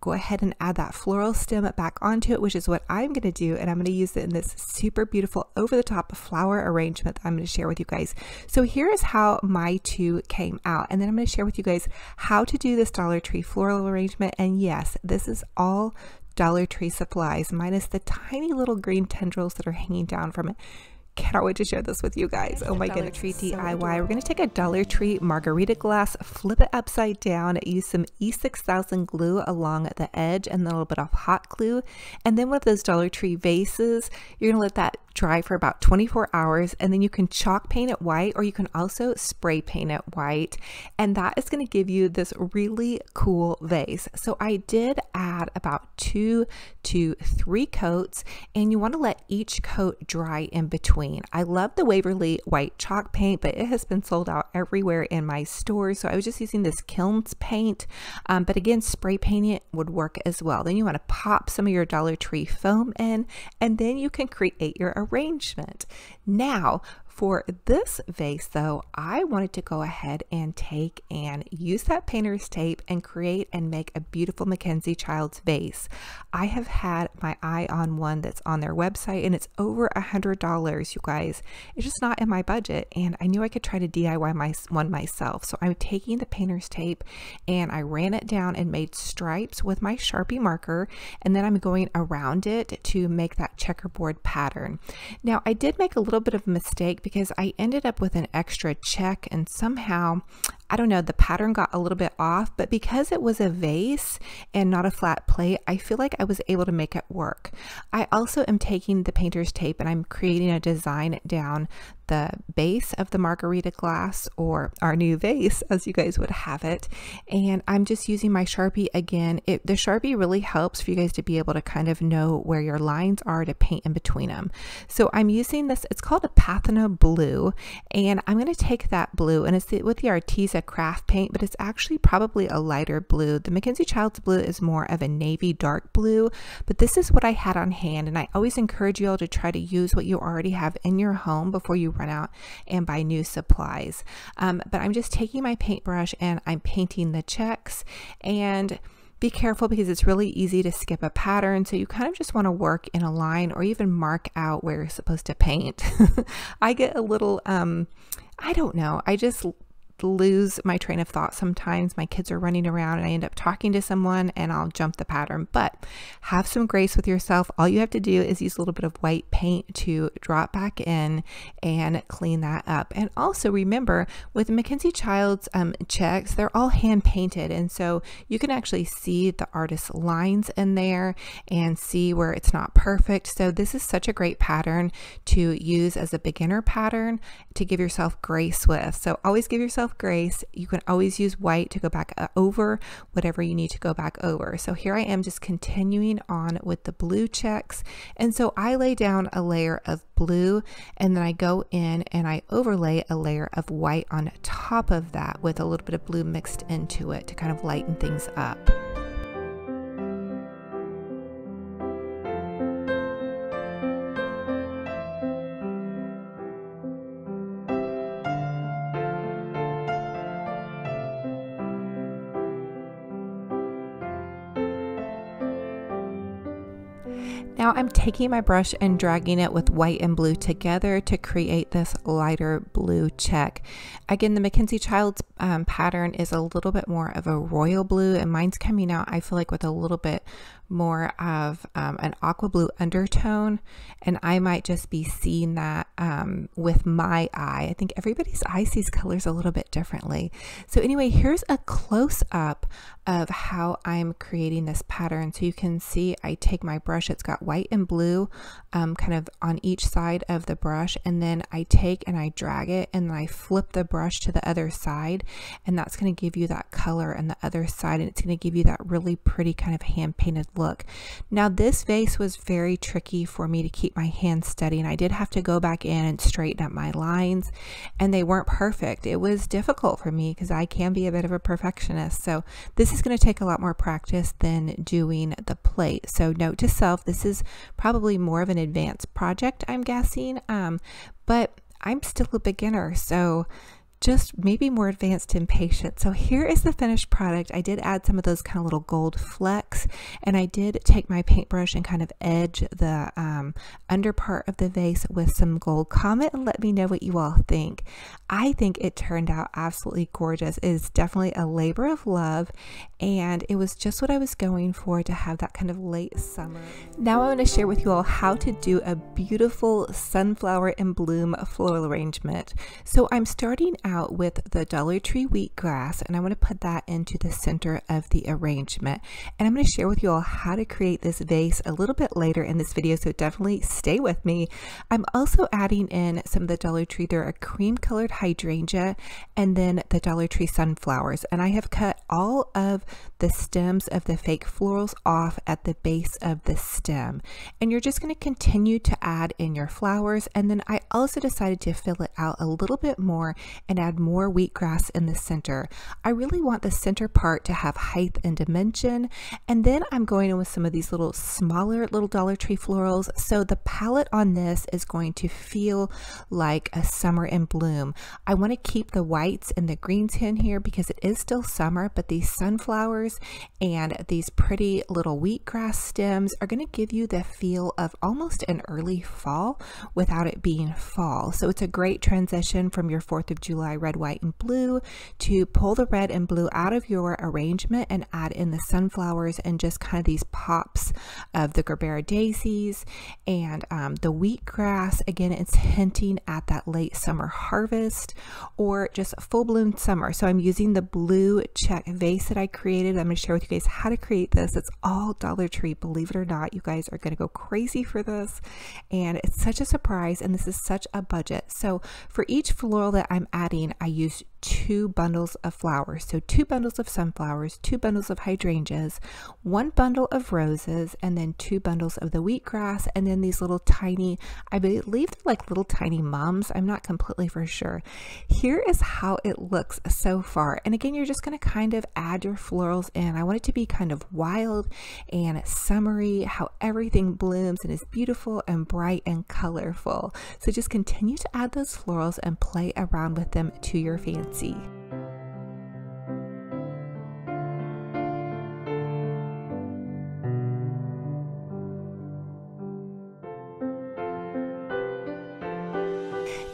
go ahead and add that floral stem back onto it, which is what I'm going to do, and I'm going to use it in this super beautiful over-the-top flower arrangement that I'm going to share with you guys. So here is how my two came out, and then I'm going to share with you guys how to do this Dollar Tree floral arrangement. And yes, this is all Dollar Tree supplies minus the tiny little green tendrils that are hanging down from it. Cannot wait to share this with you guys. Oh my goodness. Dollar Tree DIY. We're going to take a Dollar Tree margarita glass, flip it upside down, use some E6000 glue along the edge and a little bit of hot glue. And then one of those Dollar Tree vases, you're going to let that dry for about 24 hours, and then you can chalk paint it white, or you can also spray paint it white, and that is going to give you this really cool vase. So I did add about 2 to 3 coats, and you want to let each coat dry in between. I love the Waverly white chalk paint, but it has been sold out everywhere in my store, so I was just using this Kilns paint, but again, spray painting it would work as well. Then you want to pop some of your Dollar Tree foam in, and then you can create your arrangement. Now for this vase though, I wanted to go ahead and take and use that painter's tape and create and make a beautiful MacKenzie-Childs vase. I have had my eye on one that's on their website, and it's over $100, you guys. It's just not in my budget, and I knew I could try to DIY one myself. So I'm taking the painter's tape and I ran it down and made stripes with my Sharpie marker, and then I'm going around it to make that checkerboard pattern. Now I did make a little bit of a mistake, because I ended up with an extra check, and somehow, I don't know, the pattern got a little bit off, but because it was a vase and not a flat plate, I feel like I was able to make it work. I also am taking the painter's tape and I'm creating a design down the base of the margarita glass, or our new vase as you guys would have it, and I'm just using my Sharpie again. The Sharpie really helps for you guys to be able to kind of know where your lines are to paint in between them. So I'm using this, it's called a Pathina Blue, and I'm going to take that blue, and it's with the Arteza craft paint, but it's actually probably a lighter blue. The MacKenzie-Childs blue is more of a navy dark blue, but this is what I had on hand, and I always encourage you all to try to use what you already have in your home before you run out and buy new supplies. But I'm just taking my paintbrush and I'm painting the checks, and be careful because it's really easy to skip a pattern. So you kind of just want to work in a line or even mark out where you're supposed to paint. I get a little, I don't know, I just lose my train of thought sometimes. My kids are running around and I end up talking to someone and I'll jump the pattern, but have some grace with yourself. All you have to do is use a little bit of white paint to drop back in and clean that up. And also remember, with MacKenzie-Childs checks, they're all hand painted, and so you can actually see the artist's lines in there and see where it's not perfect. So this is such a great pattern to use as a beginner pattern to give yourself grace with. So always give yourself grace. You can always use white to go back over whatever you need to go back over. So here I am just continuing on with the blue checks. And so I lay down a layer of blue and then I go in and I overlay a layer of white on top of that with a little bit of blue mixed into it to kind of lighten things up. Now I'm taking my brush and dragging it with white and blue together to create this lighter blue check. Again, the MacKenzie-Childs pattern is a little bit more of a royal blue, and mine's coming out, I feel like, with a little bit more of an aqua blue undertone, and I might just be seeing that with my eye. I think everybody's eye sees colors a little bit differently. So anyway, here's a close-up of how I'm creating this pattern. So you can see I take my brush, it's got white and blue kind of on each side of the brush, and then I take and I drag it and then I flip the brush to the other side, and that's going to give you that color on the other side, and it's going to give you that really pretty kind of hand-painted look. Now this vase was very tricky for me to keep my hand steady, and I did have to go back in and straighten up my lines, and they weren't perfect. It was difficult for me because I can be a bit of a perfectionist, so this is going to take a lot more practice than doing the plate. So note to self, this is probably more of an advanced project, I'm guessing, but I'm still a beginner, so just maybe more advanced and patient. So here is the finished product. I did add some of those kind of little gold flecks, and I did take my paintbrush and kind of edge the under part of the vase with some gold. Comment and let me know what you all think. I think it turned out absolutely gorgeous. It is definitely a labor of love, and it was just what I was going for, to have that kind of late summer. Now I want to share with you all how to do a beautiful sunflower in bloom floral arrangement. So I'm starting out with the Dollar Tree wheatgrass, and I want to put that into the center of the arrangement. And I'm going to share with you all how to create this vase a little bit later in this video, so definitely stay with me. I'm also adding in some of the Dollar Tree. They're a cream colored hydrangea, and then the Dollar Tree sunflowers. And I have cut all of the stems of the fake florals off at the base of the stem. And you're just going to continue to add in your flowers. And then I also decided to fill it out a little bit more and add more wheatgrass in the center. I really want the center part to have height and dimension. And then I'm going in with some of these little smaller little Dollar Tree florals. So the palette on this is going to feel like a summer in bloom. I want to keep the whites and the greens in here because it is still summer, but these sunflowers and these pretty little wheatgrass stems are going to give you the feel of almost an early fall without it being fall. So it's a great transition from your 4th of July red, white, and blue to pull the red and blue out of your arrangement and add in the sunflowers and just kind of these pops of the Gerbera daisies and the wheatgrass. Again, it's hinting at that late summer harvest or just full bloom summer. So I'm using the blue check vase that I created. I'm going to share with you guys how to create this. It's all Dollar Tree, believe it or not. You guys are going to go crazy for this, and it's such a surprise, and this is such a budget. So for each floral that I'm adding, I use 2 bundles of flowers. So 2 bundles of sunflowers, 2 bundles of hydrangeas, 1 bundle of roses, and then 2 bundles of the wheatgrass, and then these little tiny, I believe they're like little tiny mums. I'm not completely for sure. Here is how it looks so far. And again, you're just going to kind of add your florals in. I want it to be kind of wild and summery, how everything blooms and is beautiful and bright and colorful. So just continue to add those florals and play around with them to your fancy.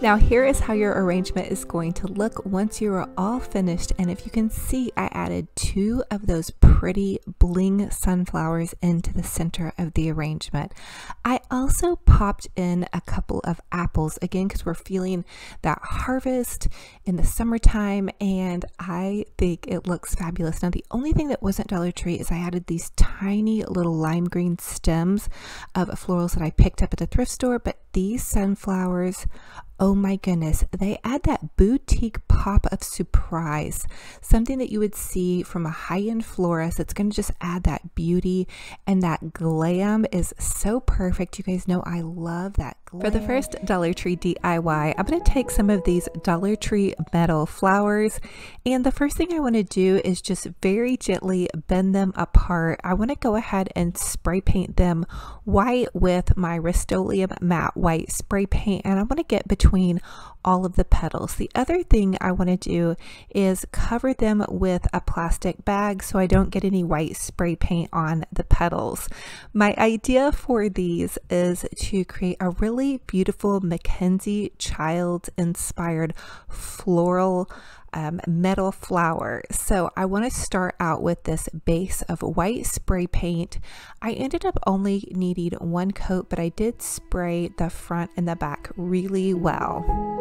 Now here is how your arrangement is going to look once you are all finished, and if you can see, I added two of those pretty bling sunflowers into the center of the arrangement. I also popped in a couple of apples, again because we're feeling that harvest in the summertime, and I think it looks fabulous. Now the only thing that wasn't Dollar Tree is I added these tiny little lime green stems of florals that I picked up at the thrift store, but these sunflowers, oh my goodness, they add that boutique pop of surprise, something that you would see from a high-end florist. It's going to just add that beauty, and that glam is so perfect. You guys know I love that glam. For the first Dollar Tree DIY, I'm going to take some of these Dollar Tree metal flowers, and the first thing I want to do is just very gently bend them apart. I want to go ahead and spray paint them white with my Rust-Oleum matte white spray paint, and I want to get between all of the petals. The other thing I want to do is cover them with a plastic bag so I don't get any white spray paint on the petals. My idea for these is to create a really beautiful MacKenzie-Childs inspired floral metal flower. So I want to start out with this base of white spray paint. I ended up only needing one coat, but I did spray the front and the back really well.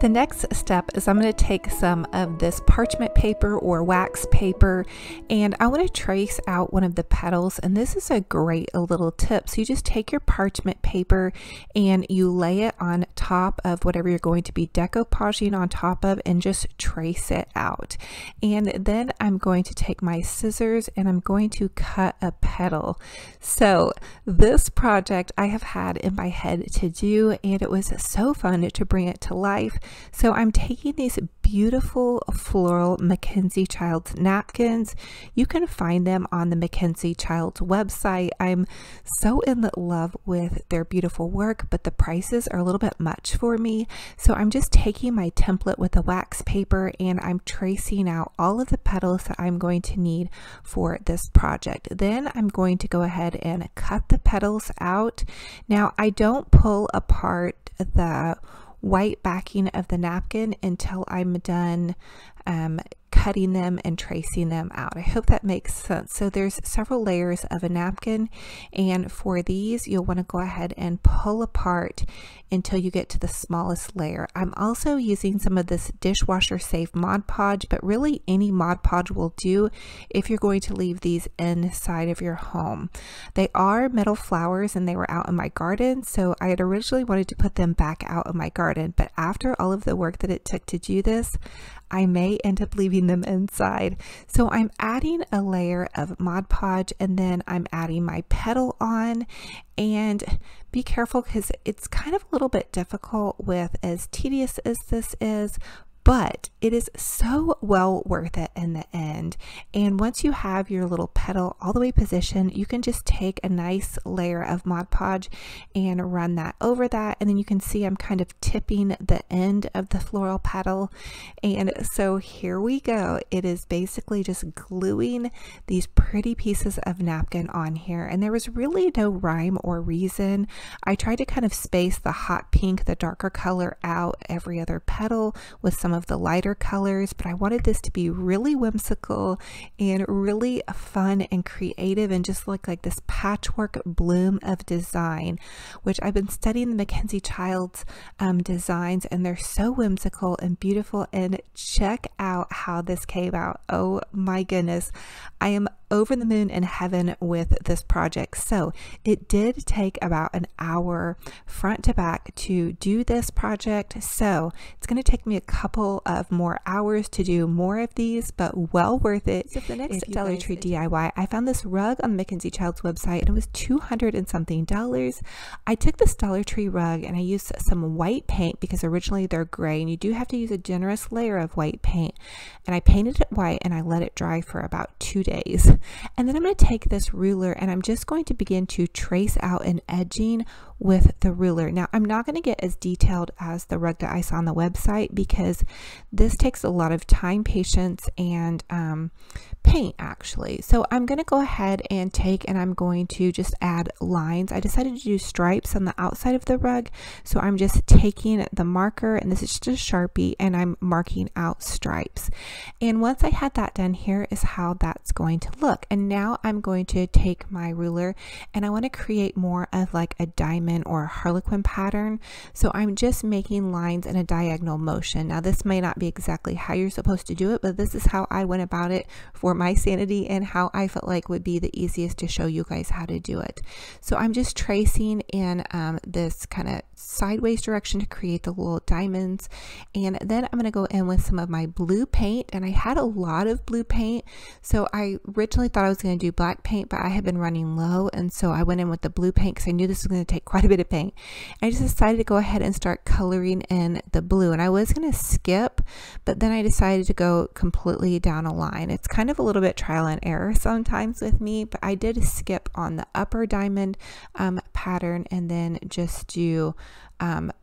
The next step is I'm going to take some of this parchment paper or wax paper, and I want to trace out one of the petals, and this is a great little tip. So you just take your parchment paper and you lay it on top of whatever you're going to be decoupaging on top of and just trace it out. And then I'm going to take my scissors and I'm going to cut a petal. So this project I have had in my head to do, and it was so fun to bring it to life. So I'm taking these beautiful floral MacKenzie-Childs napkins. You can find them on the MacKenzie-Childs website. I'm so in love with their beautiful work, but the prices are a little bit much for me. So I'm just taking my template with the wax paper and I'm tracing out all of the petals that I'm going to need for this project. Then I'm going to go ahead and cut the petals out. Now I don't pull apart the white backing of the napkin until I'm done cutting them and tracing them out. I hope that makes sense. So there's several layers of a napkin, and for these you'll want to go ahead and pull apart until you get to the smallest layer. I'm also using some of this dishwasher safe Mod Podge, but really any Mod Podge will do if you're going to leave these inside of your home. They are metal flowers and they were out in my garden, so I had originally wanted to put them back out in my garden, but after all of the work that it took to do this, I may end up leaving them inside. So I'm adding a layer of Mod Podge, and then I'm adding my petal on. And be careful because it's kind of a little bit difficult with as tedious as this is, but it is so well worth it in the end. And once you have your little petal all the way positioned, you can just take a nice layer of Mod Podge and run that over that. And then you can see I'm kind of tipping the end of the floral petal. And so here we go. It is basically just gluing these pretty pieces of napkin on here. And there was really no rhyme or reason. I tried to kind of space the hot pink, the darker color out every other petal with some of the lighter colors, but I wanted this to be really whimsical and really fun and creative and just look like this patchwork bloom of design, which I've been studying the MacKenzie-Childs designs, and they're so whimsical and beautiful. And check out how this came out. Oh my goodness, I am over the moon in heaven with this project. So it did take about an hour front to back to do this project, so it's going to take me a couple of more hours to do more of these, but well worth it. So the next Dollar Tree DIY, I found this rug on the MacKenzie-Childs website and it was $200 and something. I took this Dollar Tree rug and I used some white paint because originally they're gray and you do have to use a generous layer of white paint, and I painted it white and I let it dry for about 2 days. And then I'm going to take this ruler and I'm just going to begin to trace out an edging with the ruler. Now I'm not going to get as detailed as the rug that I saw on the website because this takes a lot of time, patience, and paint actually. So I'm going to go ahead and take, and I'm going to just add lines. I decided to do stripes on the outside of the rug. So I'm just taking the marker, and this is just a Sharpie, and I'm marking out stripes. And once I had that done, here is how that's going to look. And now I'm going to take my ruler and I want to create more of like a diamond or a harlequin pattern. So I'm just making lines in a diagonal motion. Now this may not be exactly how you're supposed to do it, but this is how I went about it for my sanity and how I felt like would be the easiest to show you guys how to do it. So I'm just tracing in this kind of sideways direction to create the little diamonds. And then I'm going to go in with some of my blue paint, and I had a lot of blue paint. So I originally thought I was going to do black paint, but I had been running low. And so I went in with the blue paint because I knew this was going to take quite a bit of paint. I just decided to go ahead and start coloring in the blue, and I was going to skip, but then I decided to go completely down a line. It's kind of a little bit trial and error sometimes with me, but I did skip on the upper diamond pattern and then just do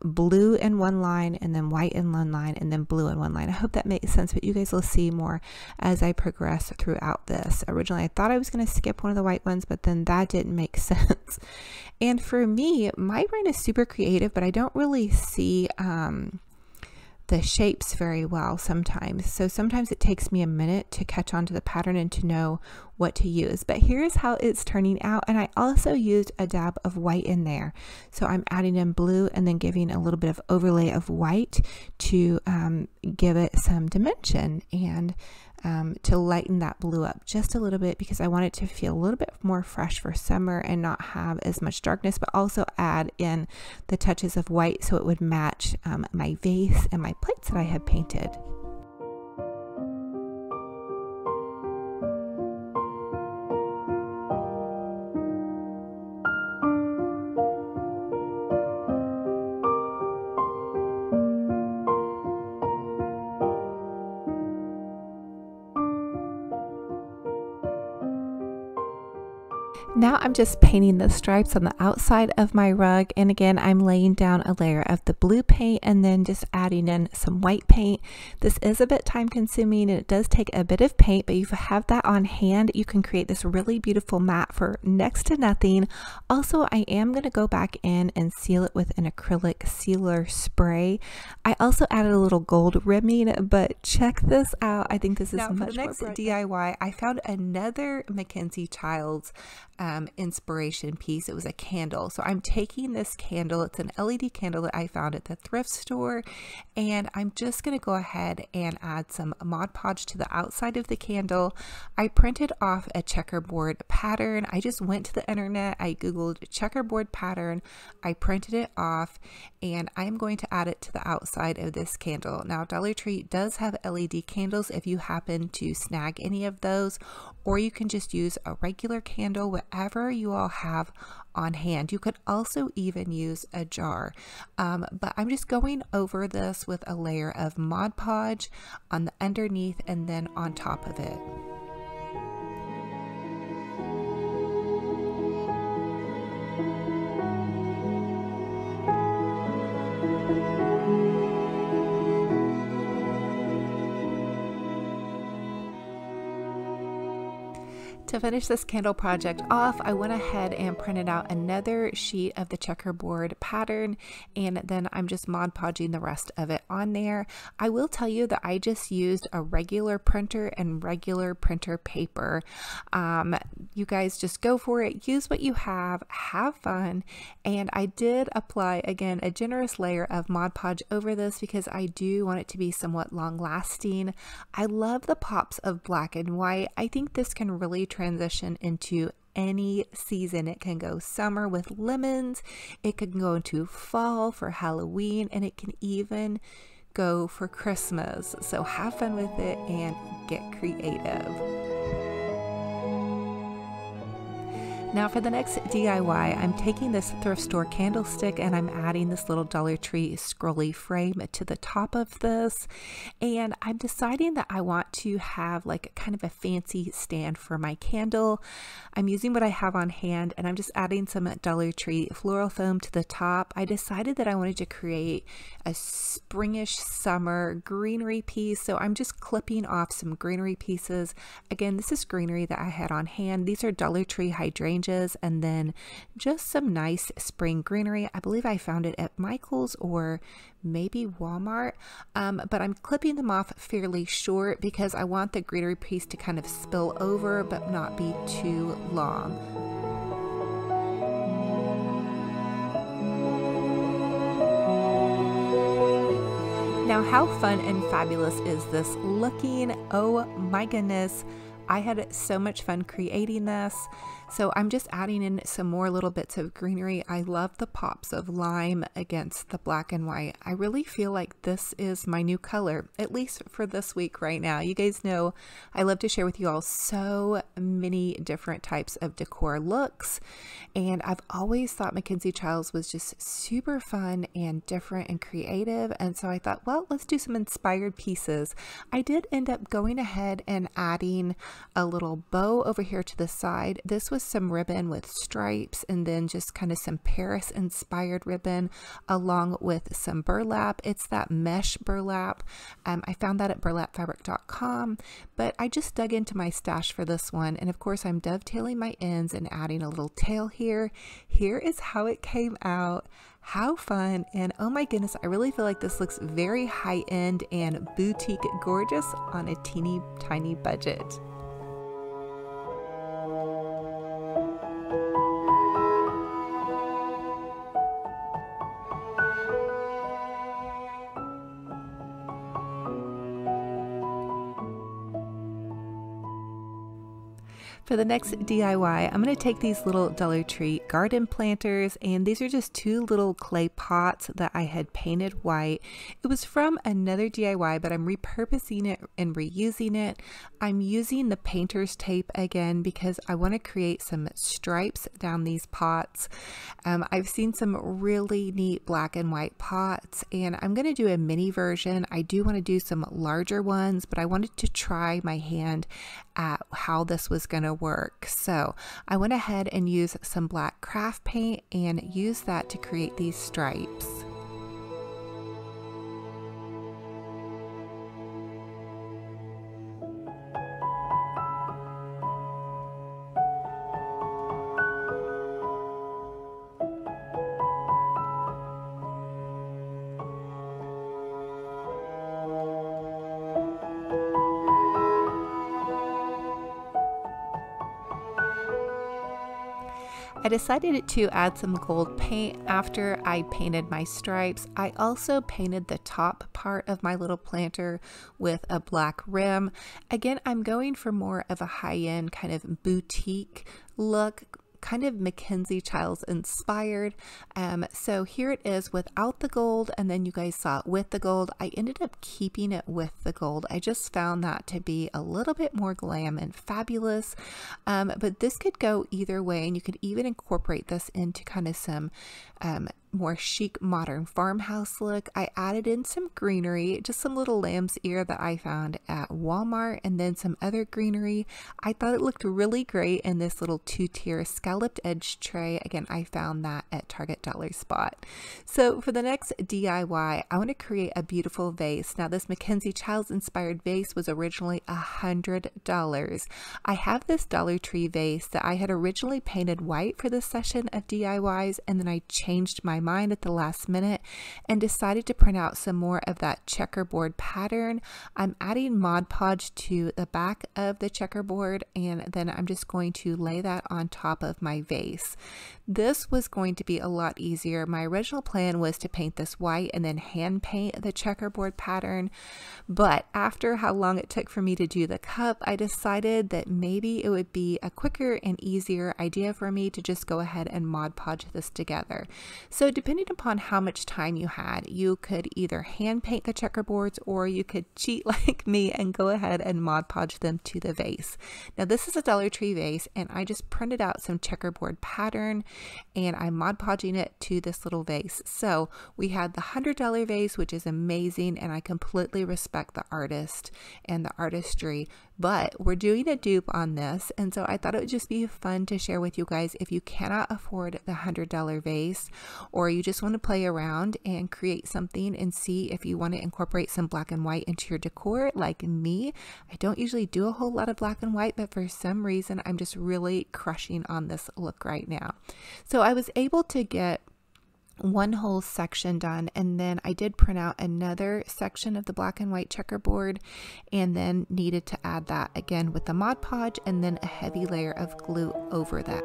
blue in one line, and then white in one line, and then blue in one line. I hope that makes sense, but you guys will see more as I progress throughout this. Originally, I thought I was going to skip one of the white ones, but then that didn't make sense. And for me, my brain is super creative, but I don't really see the shapes very well sometimes. So sometimes it takes me a minute to catch on to the pattern and to know what to use. But here's how it's turning out. And I also used a dab of white in there. So I'm adding in blue and then giving a little bit of overlay of white to give it some dimension and to lighten that blue up just a little bit, because I want it to feel a little bit more fresh for summer and not have as much darkness, but also add in the touches of white so it would match my vase and my plates that I had painted. Now I'm just painting the stripes on the outside of my rug, and again I'm laying down a layer of the blue paint and then just adding in some white paint. This is a bit time consuming and it does take a bit of paint, but if you have that on hand you can create this really beautiful mat for next to nothing. Also, I am going to go back in and seal it with an acrylic sealer spray. I also added a little gold rimming, but check this out. I think this is now, much for the next DIY, I found another MacKenzie-Childs inspiration piece. It was a candle. So I'm taking this candle. It's an LED candle that I found at the thrift store, and I'm just going to go ahead and add some Mod Podge to the outside of the candle. I printed off a checkerboard pattern. I just went to the internet. I Googled checkerboard pattern. I printed it off, and I'm going to add it to the outside of this candle. Now, Dollar Tree does have LED candles if you happen to snag any of those, or you can just use a regular candle, whatever you all have on hand. You could also even use a jar, but I'm just going over this with a layer of Mod Podge on the underneath and then on top of it. To finish this candle project off, I went ahead and printed out another sheet of the checkerboard pattern, and then I'm just Mod Podging the rest of it on there. I will tell you that I just used a regular printer and regular printer paper. You guys just go for it, use what you have fun, and I did apply again a generous layer of Mod Podge over this because I do want it to be somewhat long lasting. I love the pops of black and white. I think this can really transition into any season. It can go summer with lemons, it can go into fall for Halloween, and it can even go for Christmas. So have fun with it and get creative. Now for the next DIY, I'm taking this thrift store candlestick and I'm adding this little Dollar Tree scrolly frame to the top of this. And I'm deciding that I want to have like kind of a fancy stand for my candle. I'm using what I have on hand and I'm just adding some Dollar Tree floral foam to the top. I decided that I wanted to create a springish summer greenery piece. So I'm just clipping off some greenery pieces. Again, this is greenery that I had on hand. These are Dollar Tree hydrangeas. And then just some nice spring greenery. I believe I found it at Michaels or maybe Walmart, but I'm clipping them off fairly short because I want the greenery piece to kind of spill over but not be too long. Now, how fun and fabulous is this looking? Oh my goodness. I had so much fun creating this. So I'm just adding in some more little bits of greenery. I love the pops of lime against the black and white. I really feel like this is my new color, at least for this week right now. You guys know I love to share with you all so many different types of decor looks. And I've always thought MacKenzie-Childs was just super fun and different and creative. And so I thought, well, let's do some inspired pieces. I did end up going ahead and adding a little bow over here to the side. This was some ribbon with stripes and then just kind of some Paris inspired ribbon along with some burlap. It's that mesh burlap. I found that at burlapfabric.com, but I just dug into my stash for this one. And of course I'm dovetailing my ends and adding a little tail here. Here is how it came out. How fun, and oh my goodness, I really feel like this looks very high-end and boutique gorgeous on a teeny tiny budget. For the next DIY, I'm going to take these little Dollar Tree garden planters, and these are just two little clay pots that I had painted white. It was from another DIY, but I'm repurposing it and reusing it. I'm using the painter's tape again because I want to create some stripes down these pots. I've seen some really neat black and white pots, and I'm going to do a mini version. I do want to do some larger ones, but I wanted to try my hand at how this was going to work. So I went ahead and used some black craft paint and used that to create these stripes. I decided to add some gold paint after I painted my stripes. I also painted the top part of my little planter with a black rim. Again, I'm going for more of a high-end kind of boutique look, kind of MacKenzie-Childs inspired. So here it is without the gold, and then you guys saw it with the gold. I ended up keeping it with the gold. I just found that to be a little bit more glam and fabulous, but this could go either way, and you could even incorporate this into kind of some more chic modern farmhouse look. I added in some greenery, just some little lamb's ear that I found at Walmart, and then some other greenery. I thought it looked really great in this little two-tier scalloped edge tray. Again, I found that at Target Dollar Spot. So for the next DIY, I want to create a beautiful vase. Now this MacKenzie-Childs inspired vase was originally $100. I have this Dollar Tree vase that I had originally painted white for this session of DIYs, and then I changed my mind at the last minute and decided to print out some more of that checkerboard pattern. I'm adding Mod Podge to the back of the checkerboard, and then I'm just going to lay that on top of my vase. This was going to be a lot easier. My original plan was to paint this white and then hand paint the checkerboard pattern, but after how long it took for me to do the cup, I decided that maybe it would be a quicker and easier idea for me to just go ahead and Mod Podge this together. So depending upon how much time you had, you could either hand paint the checkerboards or you could cheat like me and go ahead and Mod Podge them to the vase. Now this is a Dollar Tree vase and I just printed out some checkerboard pattern and I'm Mod Podging it to this little vase. So we had the $100 vase, which is amazing, and I completely respect the artist and the artistry, but we're doing a dupe on this, and so I thought it would just be fun to share with you guys if you cannot afford the $100 vase or you just want to play around and create something and see if you want to incorporate some black and white into your decor like me. I don't usually do a whole lot of black and white, but for some reason I'm just really crushing on this look right now. So I was able to get one whole section done, and then I did print out another section of the black and white checkerboard and then needed to add that again with the Mod Podge and then a heavy layer of glue over that.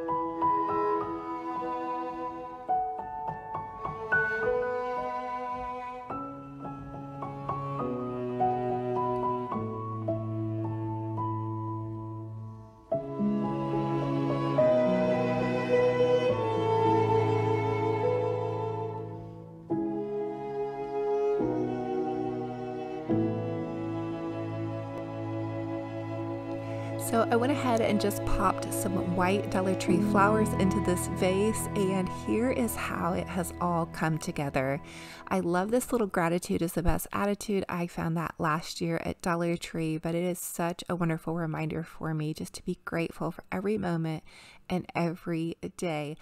So I went ahead and just popped some white Dollar Tree flowers into this vase, and here is how it has all come together. I love this little gratitude is the best attitude. I found that last year at Dollar Tree, but it is such a wonderful reminder for me just to be grateful for every moment and every day.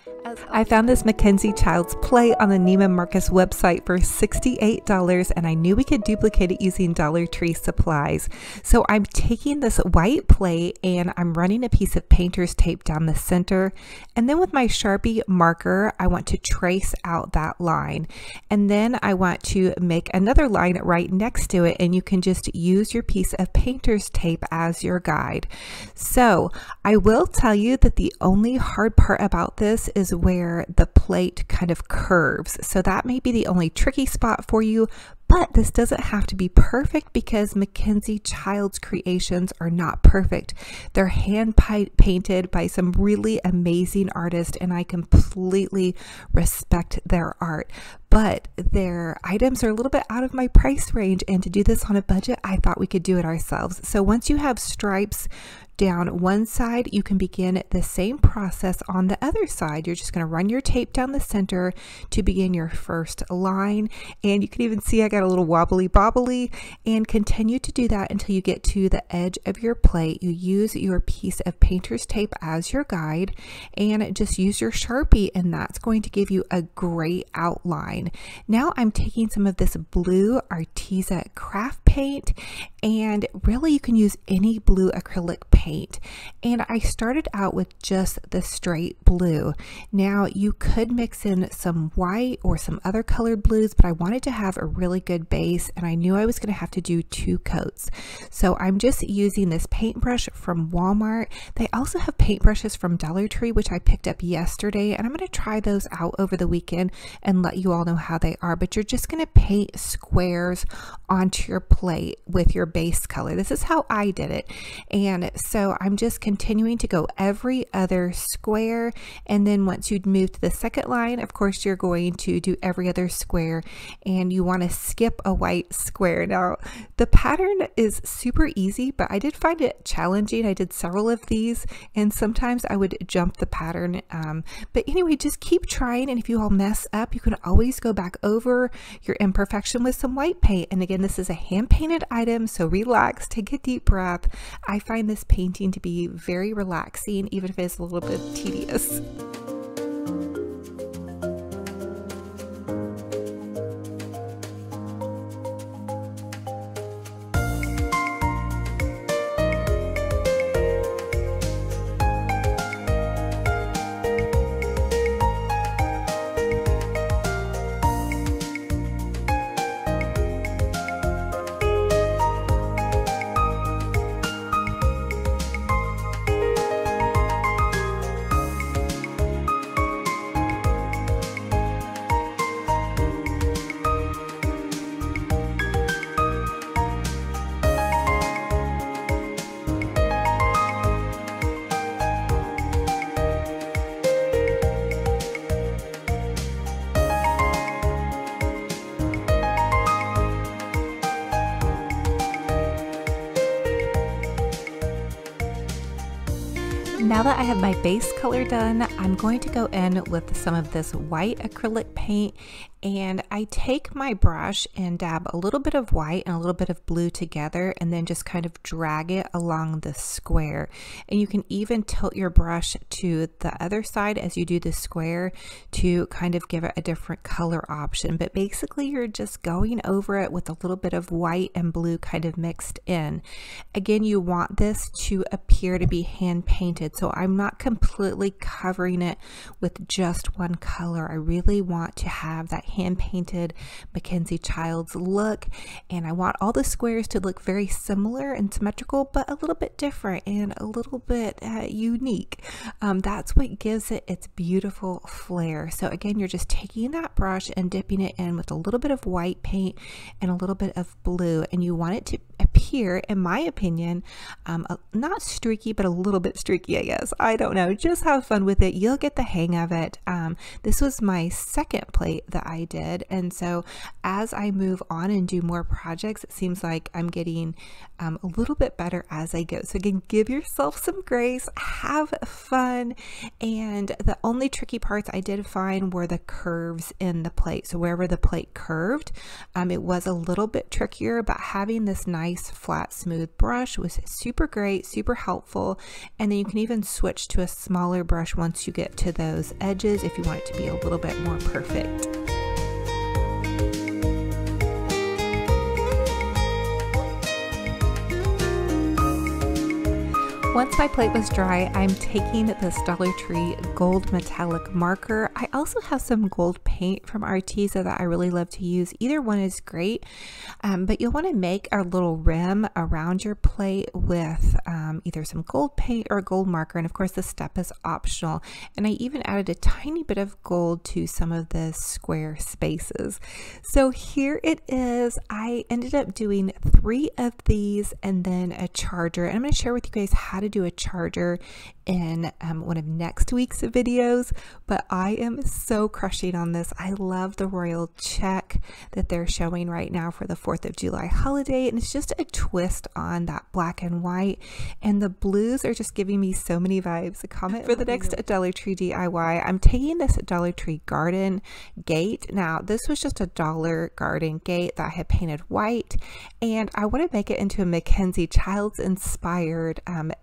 I found this MacKenzie-Childs play on the Neiman Marcus website for $68, and I knew we could duplicate it using Dollar Tree supplies. So I'm taking this white plate and I'm running a piece of painter's tape down the center, and then with my Sharpie marker I want to trace out that line, and then I want to make another line right next to it, and you can just use your piece of painter's tape as your guide. So I will tell you that the only hard part about this is where the plate kind of curves. So that may be the only tricky spot for you, but this doesn't have to be perfect because MacKenzie-Childs creations are not perfect. They're hand painted by some really amazing artists, and I completely respect their art. But their items are a little bit out of my price range, and to do this on a budget, I thought we could do it ourselves. So once you have stripes down one side, you can begin the same process on the other side. You're just going to run your tape down the center to begin your first line, and you can even see I got a little wobbly bobbly, and continue to do that until you get to the edge of your plate. You use your piece of painter's tape as your guide and just use your Sharpie, and that's going to give you a great outline. Now I'm taking some of this blue Arteza craft paint, and really you can use any blue acrylic paint, and I started out with just the straight blue. Now you could mix in some white or some other colored blues, but I wanted to have a really good base, and I knew I was going to have to do two coats. So I'm just using this paintbrush from Walmart. They also have paintbrushes from Dollar Tree, which I picked up yesterday, and I'm going to try those out over the weekend and let you all know how they are, but you're just going to paint squares onto your plate with your base color. This is how I did it, and so I'm just continuing to go every other square, and then once you'd move to the second line, of course you're going to do every other square, and you want to skip a white square. Now the pattern is super easy, but I did find it challenging. I did several of these, and sometimes I would jump the pattern, but anyway, just keep trying, and if you all mess up, you can always go back over your imperfection with some white paint. And again, this is a hand-painted item, so relax, take a deep breath. I find this painting to be very relaxing, even if it's a little bit tedious. Now that I have my base color done, I'm going to go in with some of this white acrylic paint, and I take my brush and dab a little bit of white and a little bit of blue together and then just kind of drag it along the square. And you can even tilt your brush to the other side as you do the square to kind of give it a different color option. But basically you're just going over it with a little bit of white and blue kind of mixed in. Again, you want this to appear to be hand painted, so I'm not completely covering it with just one color. I really want to have that hand-painted MacKenzie-Childs look, and I want all the squares to look very similar and symmetrical, but a little bit different and a little bit unique. That's what gives it its beautiful flair. So again, you're just taking that brush and dipping it in with a little bit of white paint and a little bit of blue, and you want it to appear, in my opinion, not streaky, but a little bit streaky, I guess. I don't know. Just have fun with it. You'll get the hang of it. This was my second plate that I did, and so as I move on and do more projects, it seems like I'm getting a little bit better as I go. So again, give yourself some grace, have fun, and the only tricky parts I did find were the curves in the plate. So wherever the plate curved, it was a little bit trickier, but having this nice flat smooth brush was super great, super helpful. And then you can even switch to a smaller brush once you get to those edges if you want it to be a little bit more perfect. Once my plate was dry, I'm taking this Dollar Tree gold metallic marker. I also have some gold paint from Arteza that I really love to use. Either one is great, but you'll want to make a little rim around your plate with either some gold paint or gold marker. And of course, the step is optional. And I even added a tiny bit of gold to some of the square spaces. So here it is. I ended up doing 3 of these and then a charger. And I'm going to share with you guys how to do a charger in one of next week's videos, but I am so crushing on this. I love the royal check that they're showing right now for the 4th of July holiday, and it's just a twist on that black and white, and the blues are just giving me so many vibes. A comment for the next Dollar Tree DIY, I'm taking this Dollar Tree garden gate. Now this was just a dollar garden gate that I had painted white, and I want to make it into a MacKenzie-Childs inspired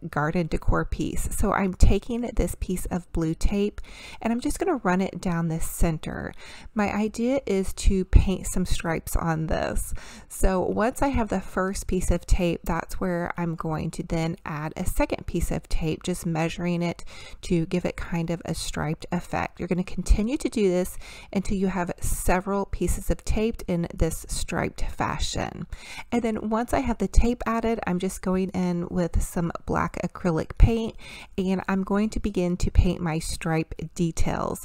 garden decor piece. So I'm taking this piece of blue tape and I'm just going to run it down the center. My idea is to paint some stripes on this. So once I have the first piece of tape, that's where I'm going to then add a second piece of tape, just measuring it to give it kind of a striped effect. You're going to continue to do this until you have several pieces of tape in this striped fashion. And then once I have the tape added, I'm just going in with some black acrylic paint, and I'm going to begin to paint my stripe details.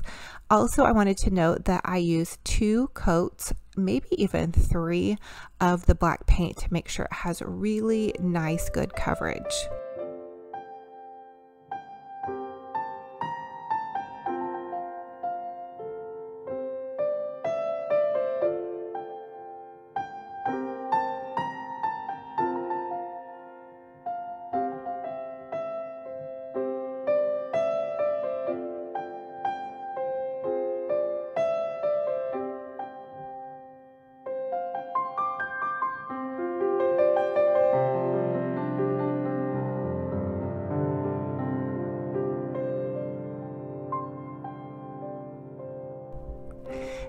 Also, I wanted to note that I used 2 coats, maybe even 3, of the black paint to make sure it has really nice, good coverage.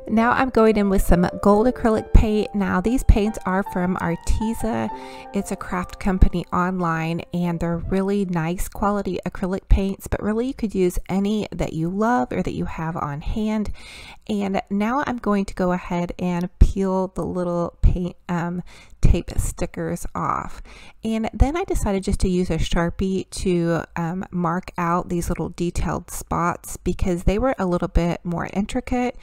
Now I'm going in with some gold acrylic paint. Now these paints are from Arteza. It's a craft company online, and they're really nice quality acrylic paints, but really you could use any that you love or that you have on hand. And now I'm going to go ahead and peel the little paint tape stickers off. And then I decided just to use a Sharpie to mark out these little detailed spots because they were a little bit more intricate.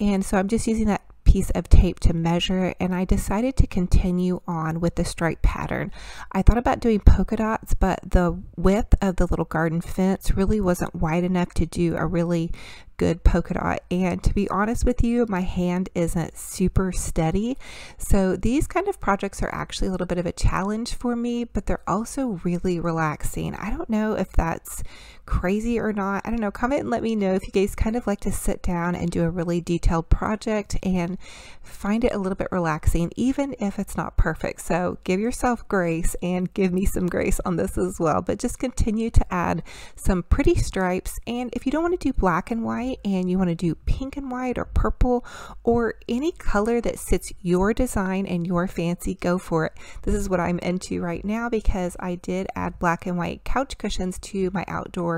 And so I'm just using that piece of tape to measure, and I decided to continue on with the stripe pattern. I thought about doing polka dots, but the width of the little garden fence really wasn't wide enough to do a really good polka dot. And to be honest with you, my hand isn't super steady, so these kind of projects are actually a little bit of a challenge for me, but they're also really relaxing. I don't know if that's crazy or not. I don't know. Comment and let me know if you guys kind of like to sit down and do a really detailed project and find it a little bit relaxing, even if it's not perfect. So give yourself grace and give me some grace on this as well, but just continue to add some pretty stripes. And if you don't want to do black and white and you want to do pink and white or purple or any color that sits your design and your fancy, go for it. This is what I'm into right now because I did add black and white couch cushions to my outdoor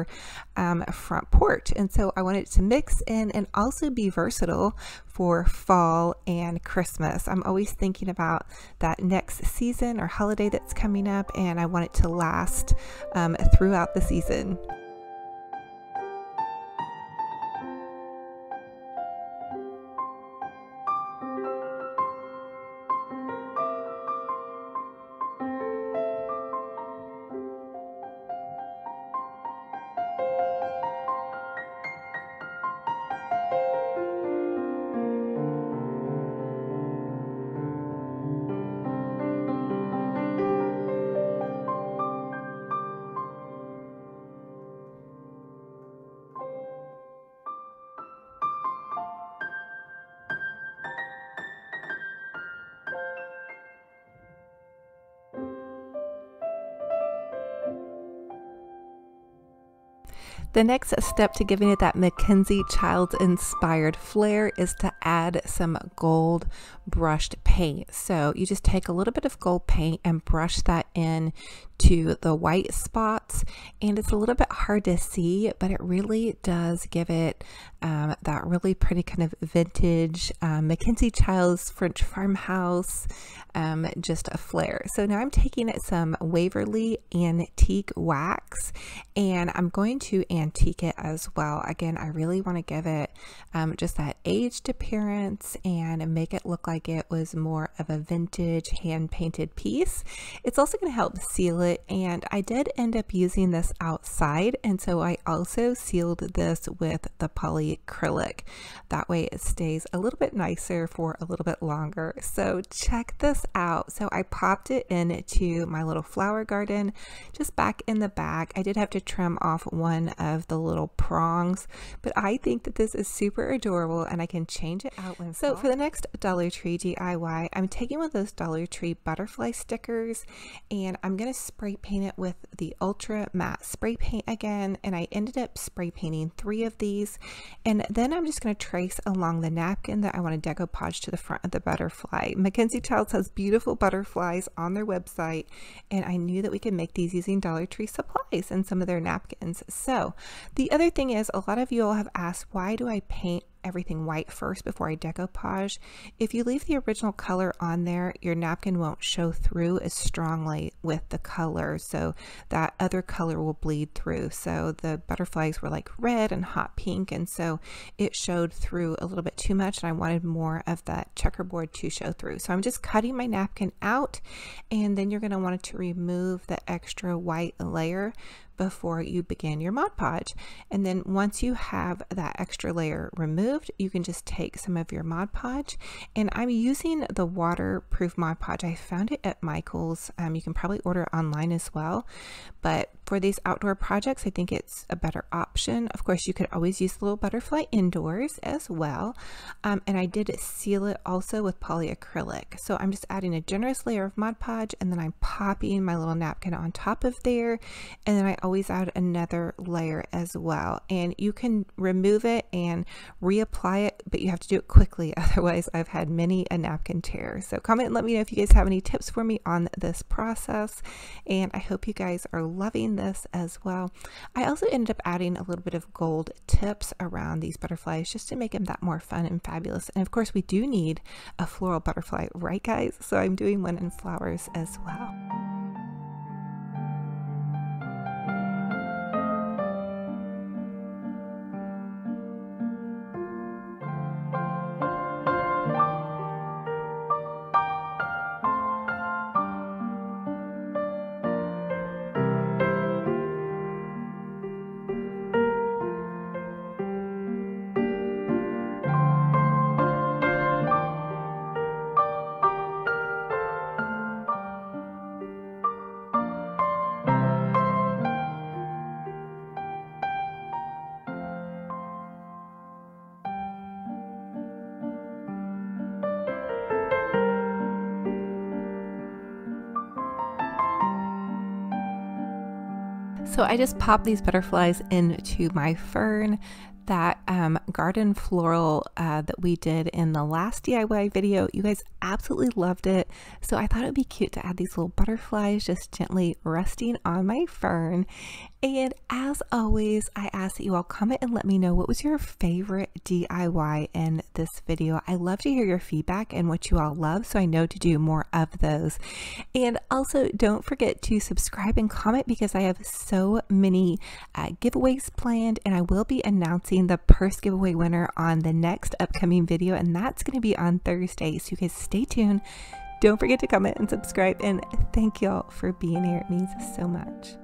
front porch, and so I wanted it to mix in and also be versatile for fall and Christmas. I'm always thinking about that next season or holiday that's coming up, and I want it to last throughout the season. The next step to giving it that MacKenzie-Childs inspired flair is to add some gold brushed paint. So you just take a little bit of gold paint and brush that in to the white spots, and it's a little bit hard to see, but it really does give it that really pretty kind of vintage MacKenzie-Childs French farmhouse just a flair. So now I'm taking some Waverly antique wax and I'm going to antique it as well. Again, I really want to give it just that aged appearance and make it look like it was more of a vintage hand-painted piece. It's also going to help seal it, and I did end up using this outside, and so I also sealed this with the polyacrylic. That way it stays a little bit nicer for a little bit longer. So check this out. So I popped it into my little flower garden just back in the back. I did have to trim off one of the little prongs, but I think that this is super adorable and I can change it out when so fall. For the next Dollar Tree DIY, I'm taking one of those Dollar Tree butterfly stickers and I'm going to spray paint it with the ultra matte spray paint again, and I ended up spray painting 3 of these, and then I'm just going to trace along the napkin that I want to decoupage to the front of the butterfly. MacKenzie-Childs has beautiful butterflies on their website, and I knew that we could make these using Dollar Tree supplies and some of their napkins. So the other thing is, a lot of you all have asked, why do I paint everything white first before I decoupage? If you leave the original color on there, your napkin won't show through as strongly with the color, so that other color will bleed through. So the butterflies were like red and hot pink, and so it showed through a little bit too much, and I wanted more of that checkerboard to show through. So I'm just cutting my napkin out, and then you're going to want to remove the extra white layer before you begin your Mod Podge. And then once you have that extra layer removed, you can just take some of your Mod Podge, and I'm using the waterproof Mod Podge. I found it at Michaels. You can probably order it online as well, but for these outdoor projects, I think it's a better option. Of course, you could always use the little butterfly indoors as well. And I did seal it also with polyacrylic. So I'm just adding a generous layer of Mod Podge, and then I'm popping my little napkin on top of there. And then I always add another layer as well. And you can remove it and reapply it, but you have to do it quickly. Otherwise, I've had many a napkin tear. So comment and let me know if you guys have any tips for me on this process. And I hope you guys are loving this as well. I also ended up adding a little bit of gold tips around these butterflies just to make them that more fun and fabulous. And of course, we do need a floral butterfly, right guys? So I'm doing one in flowers as well. So I just popped these butterflies into my fern. That garden floral that we did in the last DIY video. You guys absolutely loved it. So I thought it'd be cute to add these little butterflies just gently resting on my fern. And as always, I ask that you all comment and let me know what was your favorite DIY in this video. I love to hear your feedback and what you all love, so I know to do more of those. And also don't forget to subscribe and comment because I have so many giveaways planned, and I will be announcing the purse giveaway winner on the next upcoming video, and that's going to be on Thursday. So you guys stay tuned. Don't forget to comment and subscribe, and thank y'all for being here. It means so much.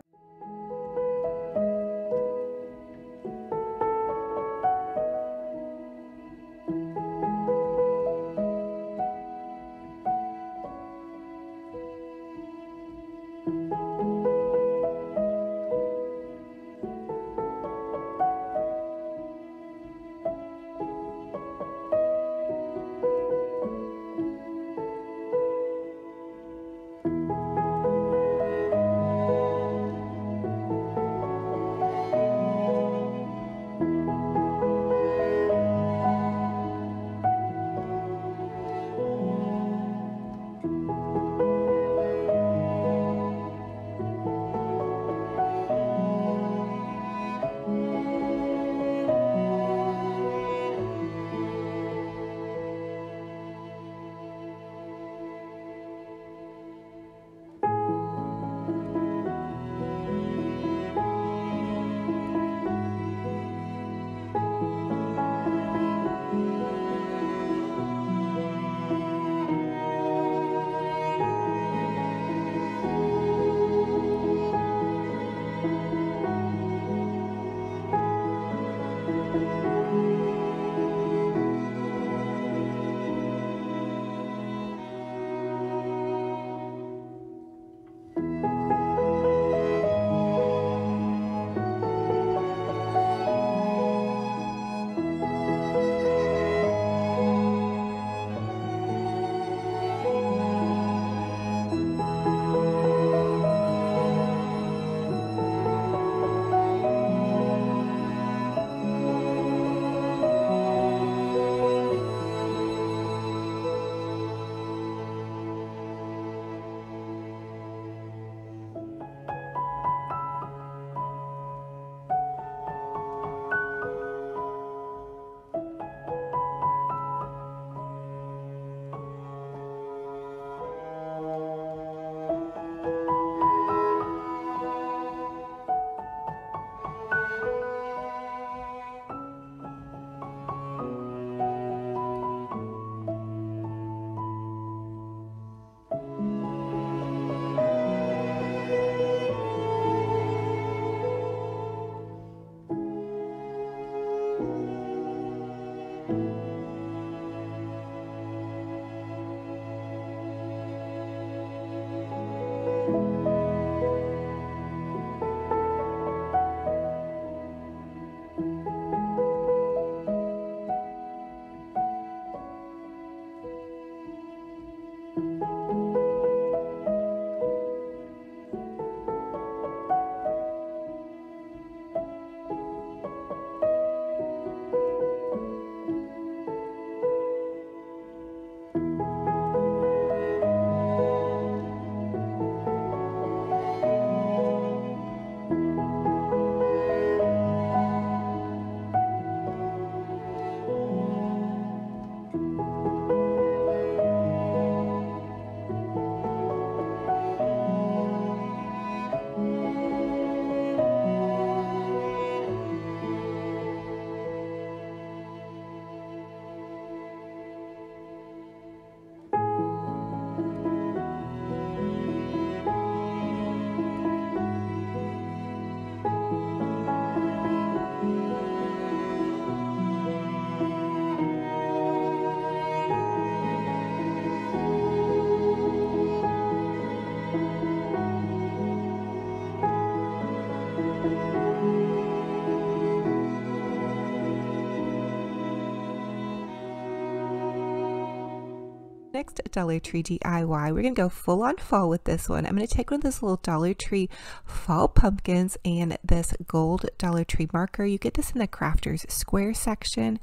next Dollar Tree DIY. We're gonna go full on fall with this one. I'm gonna take one of those little Dollar Tree fall pumpkins and this gold Dollar Tree marker. You get this in the crafters square section,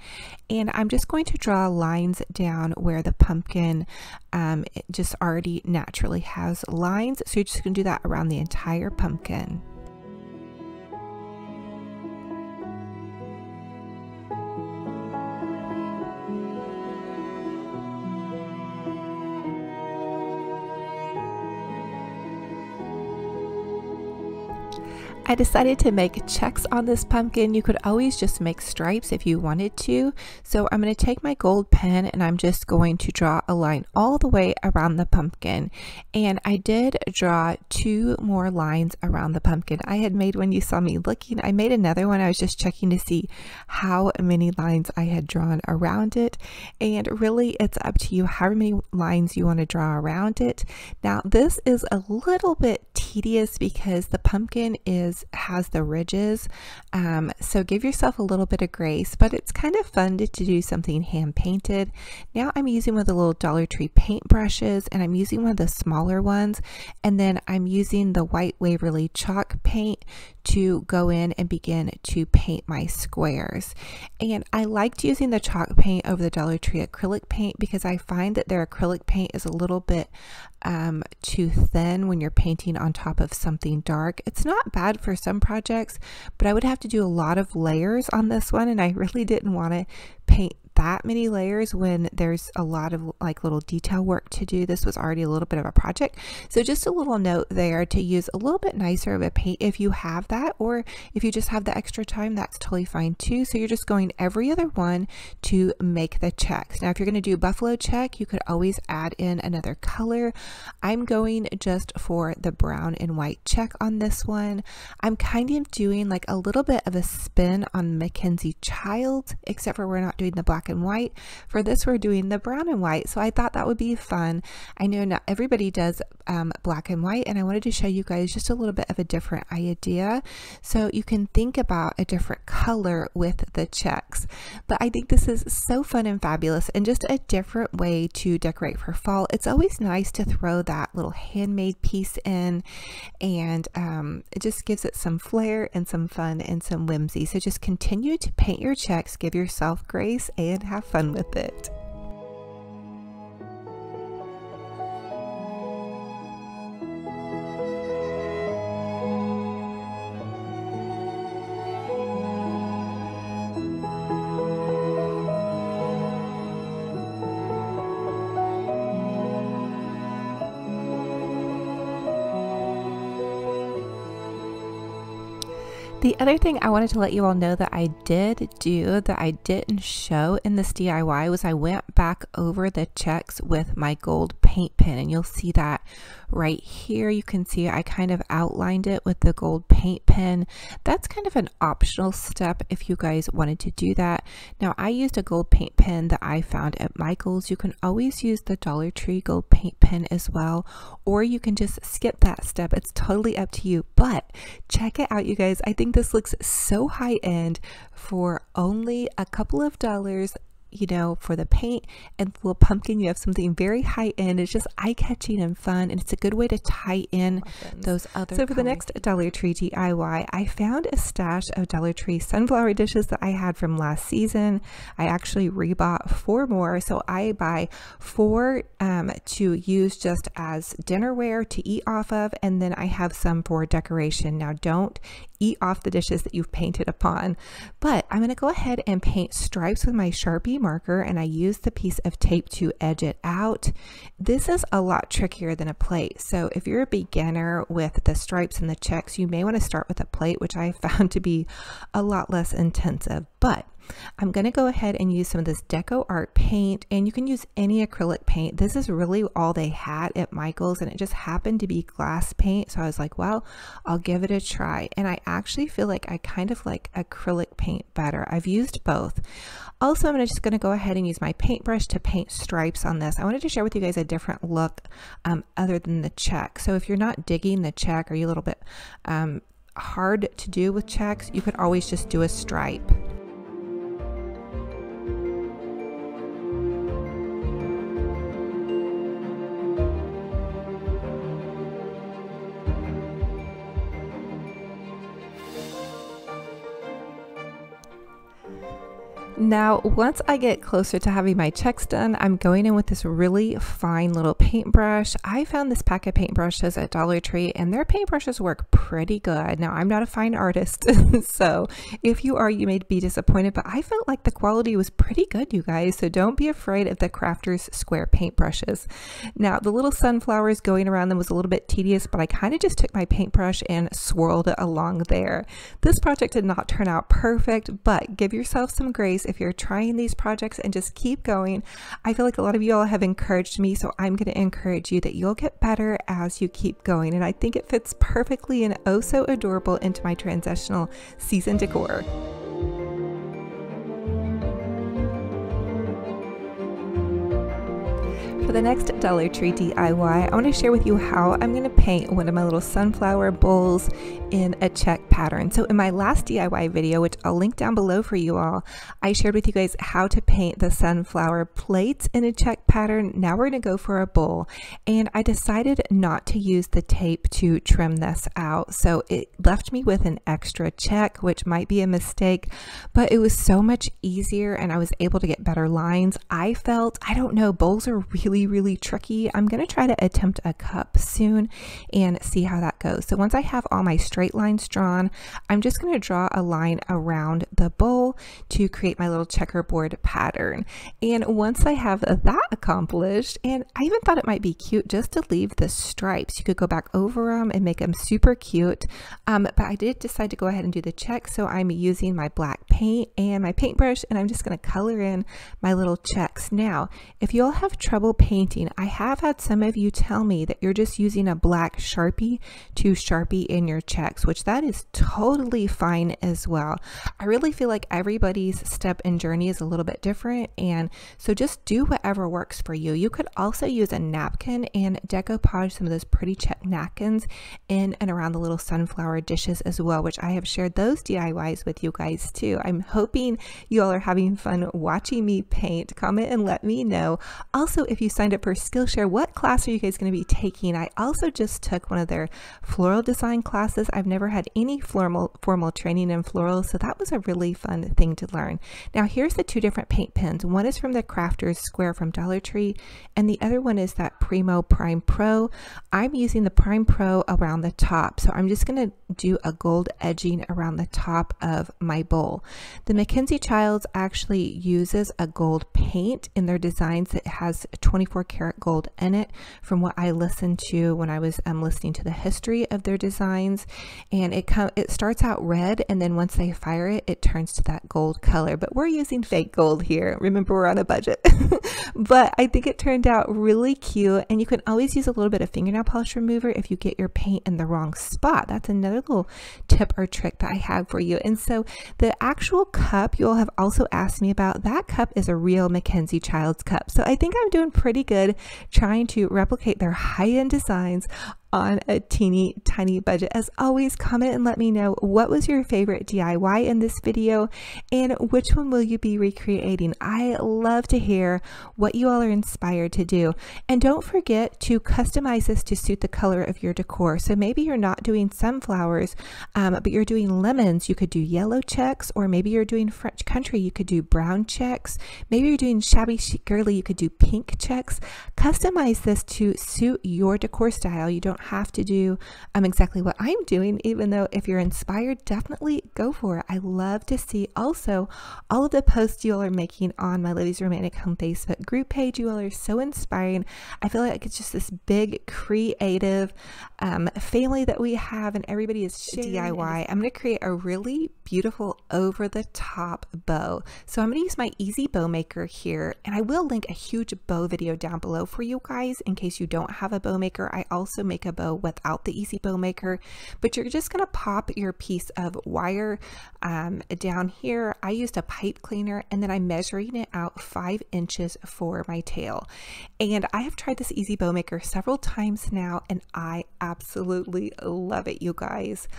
and I'm just going to draw lines down where the pumpkin it just already naturally has lines. So you're just gonna do that around the entire pumpkin. I decided to make checks on this pumpkin. You could always just make stripes if you wanted to. So I'm going to take my gold pen and I'm just going to draw a line all the way around the pumpkin. And I did draw two more lines around the pumpkin. I had made one, you saw me looking. I made another one. I was just checking to see how many lines I had drawn around it. And really it's up to you how many lines you want to draw around it. Now this is a little bit tedious because the pumpkin has the ridges, so give yourself a little bit of grace, but it's kind of fun to do something hand painted. Now I'm using one of the little Dollar Tree paint brushes, and I'm using one of the smaller ones, and then I'm using the white Waverly chalk paint to go in and begin to paint my squares. And I liked using the chalk paint over the Dollar Tree acrylic paint because I find that their acrylic paint is a little bit too thin when you're painting on top of something dark. It's not bad for some projects, but I would have to do a lot of layers on this one, and I really didn't want to paint that many layers when there's a lot of like little detail work to do. This was already a little bit of a project. So just a little note there to use a little bit nicer of a paint if you have that, or if you just have the extra time, that's totally fine too. So you're just going every other one to make the checks. Now, if you're going to do buffalo check, you could always add in another color. I'm going just for the brown and white check on this one. I'm kind of doing like a little bit of a spin on MacKenzie-Childs, except for we're not doing the black and white. For this, we're doing the brown and white, so I thought that would be fun. I know not everybody does black and white, and I wanted to show you guys just a little bit of a different idea, so you can think about a different color with the checks. But I think this is so fun and fabulous, and just a different way to decorate for fall. It's always nice to throw that little handmade piece in, and it just gives it some flair and some fun and some whimsy. So just continue to paint your checks, give yourself grace, and have fun with it. The other thing I wanted to let you all know that I did do that I didn't show in this DIY was I went back over the checks with my gold paint pen, and you'll see that right here. You can see I kind of outlined it with the gold paint pen. That's kind of an optional step if you guys wanted to do that. Now I used a gold paint pen that I found at Michaels. You can always use the Dollar Tree gold paint pen as well, or you can just skip that step. It's totally up to you, but check it out, you guys. I think this looks so high end for only a couple of dollars, you know, for the paint and the little pumpkin. You have something very high end. It's just eye-catching and fun, and it's a good way to tie in those other colors. So for the next Dollar Tree DIY, I found a stash of Dollar Tree sunflower dishes that I had from last season. I actually rebought 4 more, so I buy 4 to use just as dinnerware to eat off of, and then I have some for decoration. Now don't eat off the dishes that you've painted upon, but I'm going to go ahead and paint stripes with my Sharpie marker, and I use the piece of tape to edge it out. This is a lot trickier than a plate, so if you're a beginner with the stripes and the checks, you may want to start with a plate, which I found to be a lot less intensive. But I'm going to go ahead and use some of this Deco Art paint, and you can use any acrylic paint. This is really all they had at Michaels, and it just happened to be glass paint, so I was like, well, I'll give it a try. And I actually feel like I kind of like acrylic paint better. I've used both. Also, I'm just going to go ahead and use my paintbrush to paint stripes on this. I wanted to share with you guys a different look other than the check. So if you're not digging the check, or you're a little bit hard to do with checks, you could always just do a stripe. Now, once I get closer to having my checks done, I'm going in with this really fine little paintbrush. I found this pack of paintbrushes at Dollar Tree, and their paintbrushes work pretty good. Now, I'm not a fine artist, so if you are, you may be disappointed, but I felt like the quality was pretty good, you guys, so don't be afraid of the Crafter's Square paintbrushes. Now, the little sunflowers going around them was a little bit tedious, but I kind of just took my paintbrush and swirled it along there. This project did not turn out perfect, but give yourself some grace if you're trying these projects and just keep going. I feel like a lot of you all have encouraged me, so I'm going to encourage you that you'll get better as you keep going. And I think it fits perfectly and oh so adorable into my transitional season decor. For the next Dollar Tree DIY, I want to share with you how I'm going to paint one of my little sunflower bowls in a check pattern. So in my last DIY video, which I'll link down below for you all, I shared with you guys how to paint the sunflower plates in a check pattern. Now we're going to go for a bowl, and I decided not to use the tape to trim this out, so it left me with an extra check, which might be a mistake, but it was so much easier and I was able to get better lines. I felt, I don't know, bowls are really tricky. I'm going to try to attempt a cup soon and see how that goes. So once I have all my straight lines drawn, I'm just going to draw a line around the bowl to create my little checkerboard pattern. And once I have that accomplished, and I even thought it might be cute just to leave the stripes. You could go back over them and make them super cute. But I did decide to go ahead and do the check. So I'm using my black paint and my paintbrush, and I'm just going to color in my little checks. Now, if you all have trouble painting, I have had some of you tell me that you're just using a black Sharpie to Sharpie in your checks, which that is totally fine as well. I really feel like everybody's step and journey is a little bit different, and so just do whatever works for you. You could also use a napkin and decoupage some of those pretty check napkins in and around the little sunflower dishes as well, which I have shared those DIYs with you guys too. I'm hoping you all are having fun watching me paint. Comment and let me know. Also, if you signed up for Skillshare, what class are you guys going to be taking? I also just took one of their floral design classes. I've never had any formal training in florals, so that was a really fun thing to learn. Now here's the two different paint pens. One is from the Crafter's Square from Dollar Tree, and the other one is that Primo Prime Pro. I'm using the Prime Pro around the top, so I'm just going to do a gold edging around the top of my bowl. The MacKenzie-Childs actually uses a gold paint in their designs that has 24 karat gold in it, from what I listened to when I was listening to the history of their designs. And it starts out red, and then once they fire it, it turns to that gold color. But we're using fake gold here. Remember, we're on a budget. But I think it turned out really cute, and you can always use a little bit of fingernail polish remover if you get your paint in the wrong spot. That's another little tip or trick that I have for you. And so the actual cup, you all have also asked me about, that cup is a real MacKenzie-Childs cup. So I think I'm doing pretty good trying to replicate their high-end designs on a teeny tiny budget. As always, comment and let me know what was your favorite DIY in this video, and which one will you be recreating? I love to hear what you all are inspired to do. And don't forget to customize this to suit the color of your decor. So maybe you're not doing sunflowers, but you're doing lemons. You could do yellow checks, or maybe you're doing French country. You could do brown checks. Maybe you're doing shabby chic girly. You could do pink checks. Customize this to suit your decor style. You don't have to do exactly what I'm doing, even though if you're inspired, definitely go for it. I love to see also all of the posts you all are making on my Olivia's Romantic Home Facebook group page. You all are so inspiring. I feel like it's just this big creative family that we have, and everybody is sharing DIY. I'm going to create a really beautiful over the top bow. So I'm going to use my Easy Bow Maker here, and I will link a huge bow video down below for you guys in case you don't have a bow maker. I also make a bow without the Easy Bow Maker, but you're just going to pop your piece of wire down here. I used a pipe cleaner, and then I'm measuring it out 5 inches for my tail. And I have tried this Easy Bow Maker several times now, and I absolutely love it, you guys.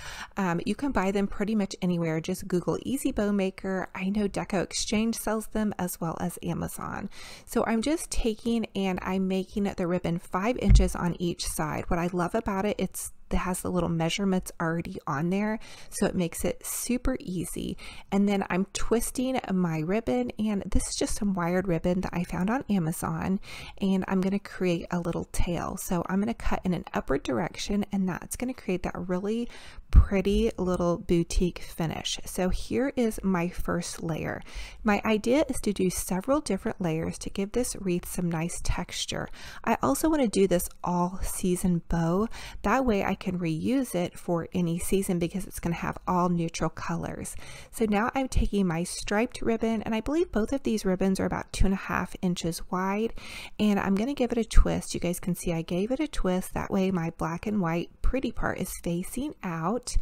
You can buy them pretty much anywhere. Just Google Easy Bow Maker. I know Deco Exchange sells them, as well as Amazon. So I'm just taking and I'm making the ribbon 5 inches on each side. What I love about it, it's that has the little measurements already on there, so it makes it super easy. And then I'm twisting my ribbon, and this is just some wired ribbon that I found on Amazon, and I'm going to create a little tail. So I'm going to cut in an upward direction, and that's going to create that really pretty little boutique finish. So here is my first layer. My idea is to do several different layers to give this wreath some nice texture. I also want to do this all season bow, that way I can reuse it for any season because it's going to have all neutral colors. So now I'm taking my striped ribbon, and I believe both of these ribbons are about 2.5 inches wide, and I'm going to give it a twist. You guys can see I gave it a twist, that way my black and white pretty part is facing out.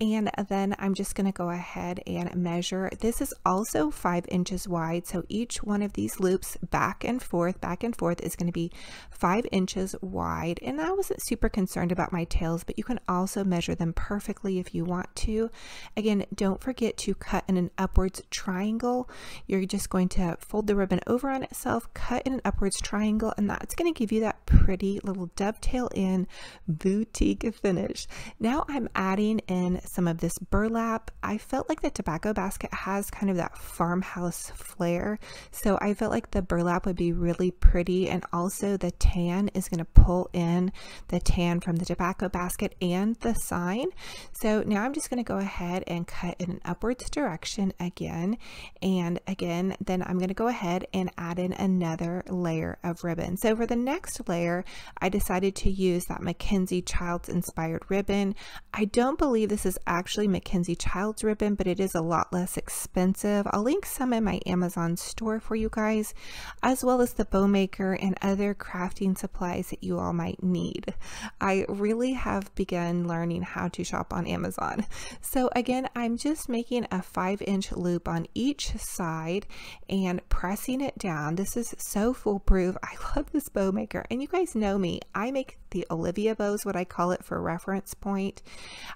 And then I'm just going to go ahead and measure. This is also 5 inches wide, so each one of these loops back and forth is going to be 5 inches wide. And I wasn't super concerned about my tails, but you can also measure them perfectly if you want to. Again, don't forget to cut in an upwards triangle. You're just going to fold the ribbon over on itself, cut in an upwards triangle, and that's going to give you that pretty little dovetail in boutique finish. Now I'm adding in some of this burlap. I felt like the tobacco basket has kind of that farmhouse flair, so I felt like the burlap would be really pretty, and also the tan is going to pull in the tan from the tobacco basket and the sign. So now I'm just going to go ahead and cut in an upwards direction again, and again, then I'm going to go ahead and add in another layer of ribbon. So for the next layer, I decided to use that MacKenzie-Childs inspired ribbon. I don't believe this is actually MacKenzie-Childs ribbon, but it is a lot less expensive. I'll link some in my Amazon store for you guys, as well as the bow maker and other crafting supplies that you all might need. I really have begun learning how to shop on Amazon. So again, I'm just making a 5-inch loop on each side and pressing it down. This is so foolproof. I love this bow maker, and you guys know me. I make the Olivia bows, what I call it for reference point.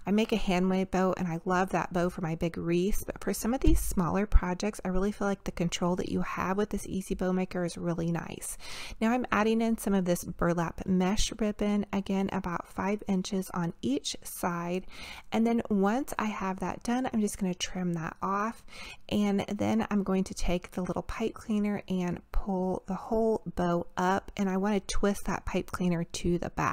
I make a handmade bow, and I love that bow for my big wreaths, but for some of these smaller projects, I really feel like the control that you have with this easy bow maker is really nice. Now I'm adding in some of this burlap mesh ribbon, again about 5 inches on each side, and then once I have that done, I'm just going to trim that off, and then I'm going to take the little pipe cleaner and pull the whole bow up, and I want to twist that pipe cleaner to the back.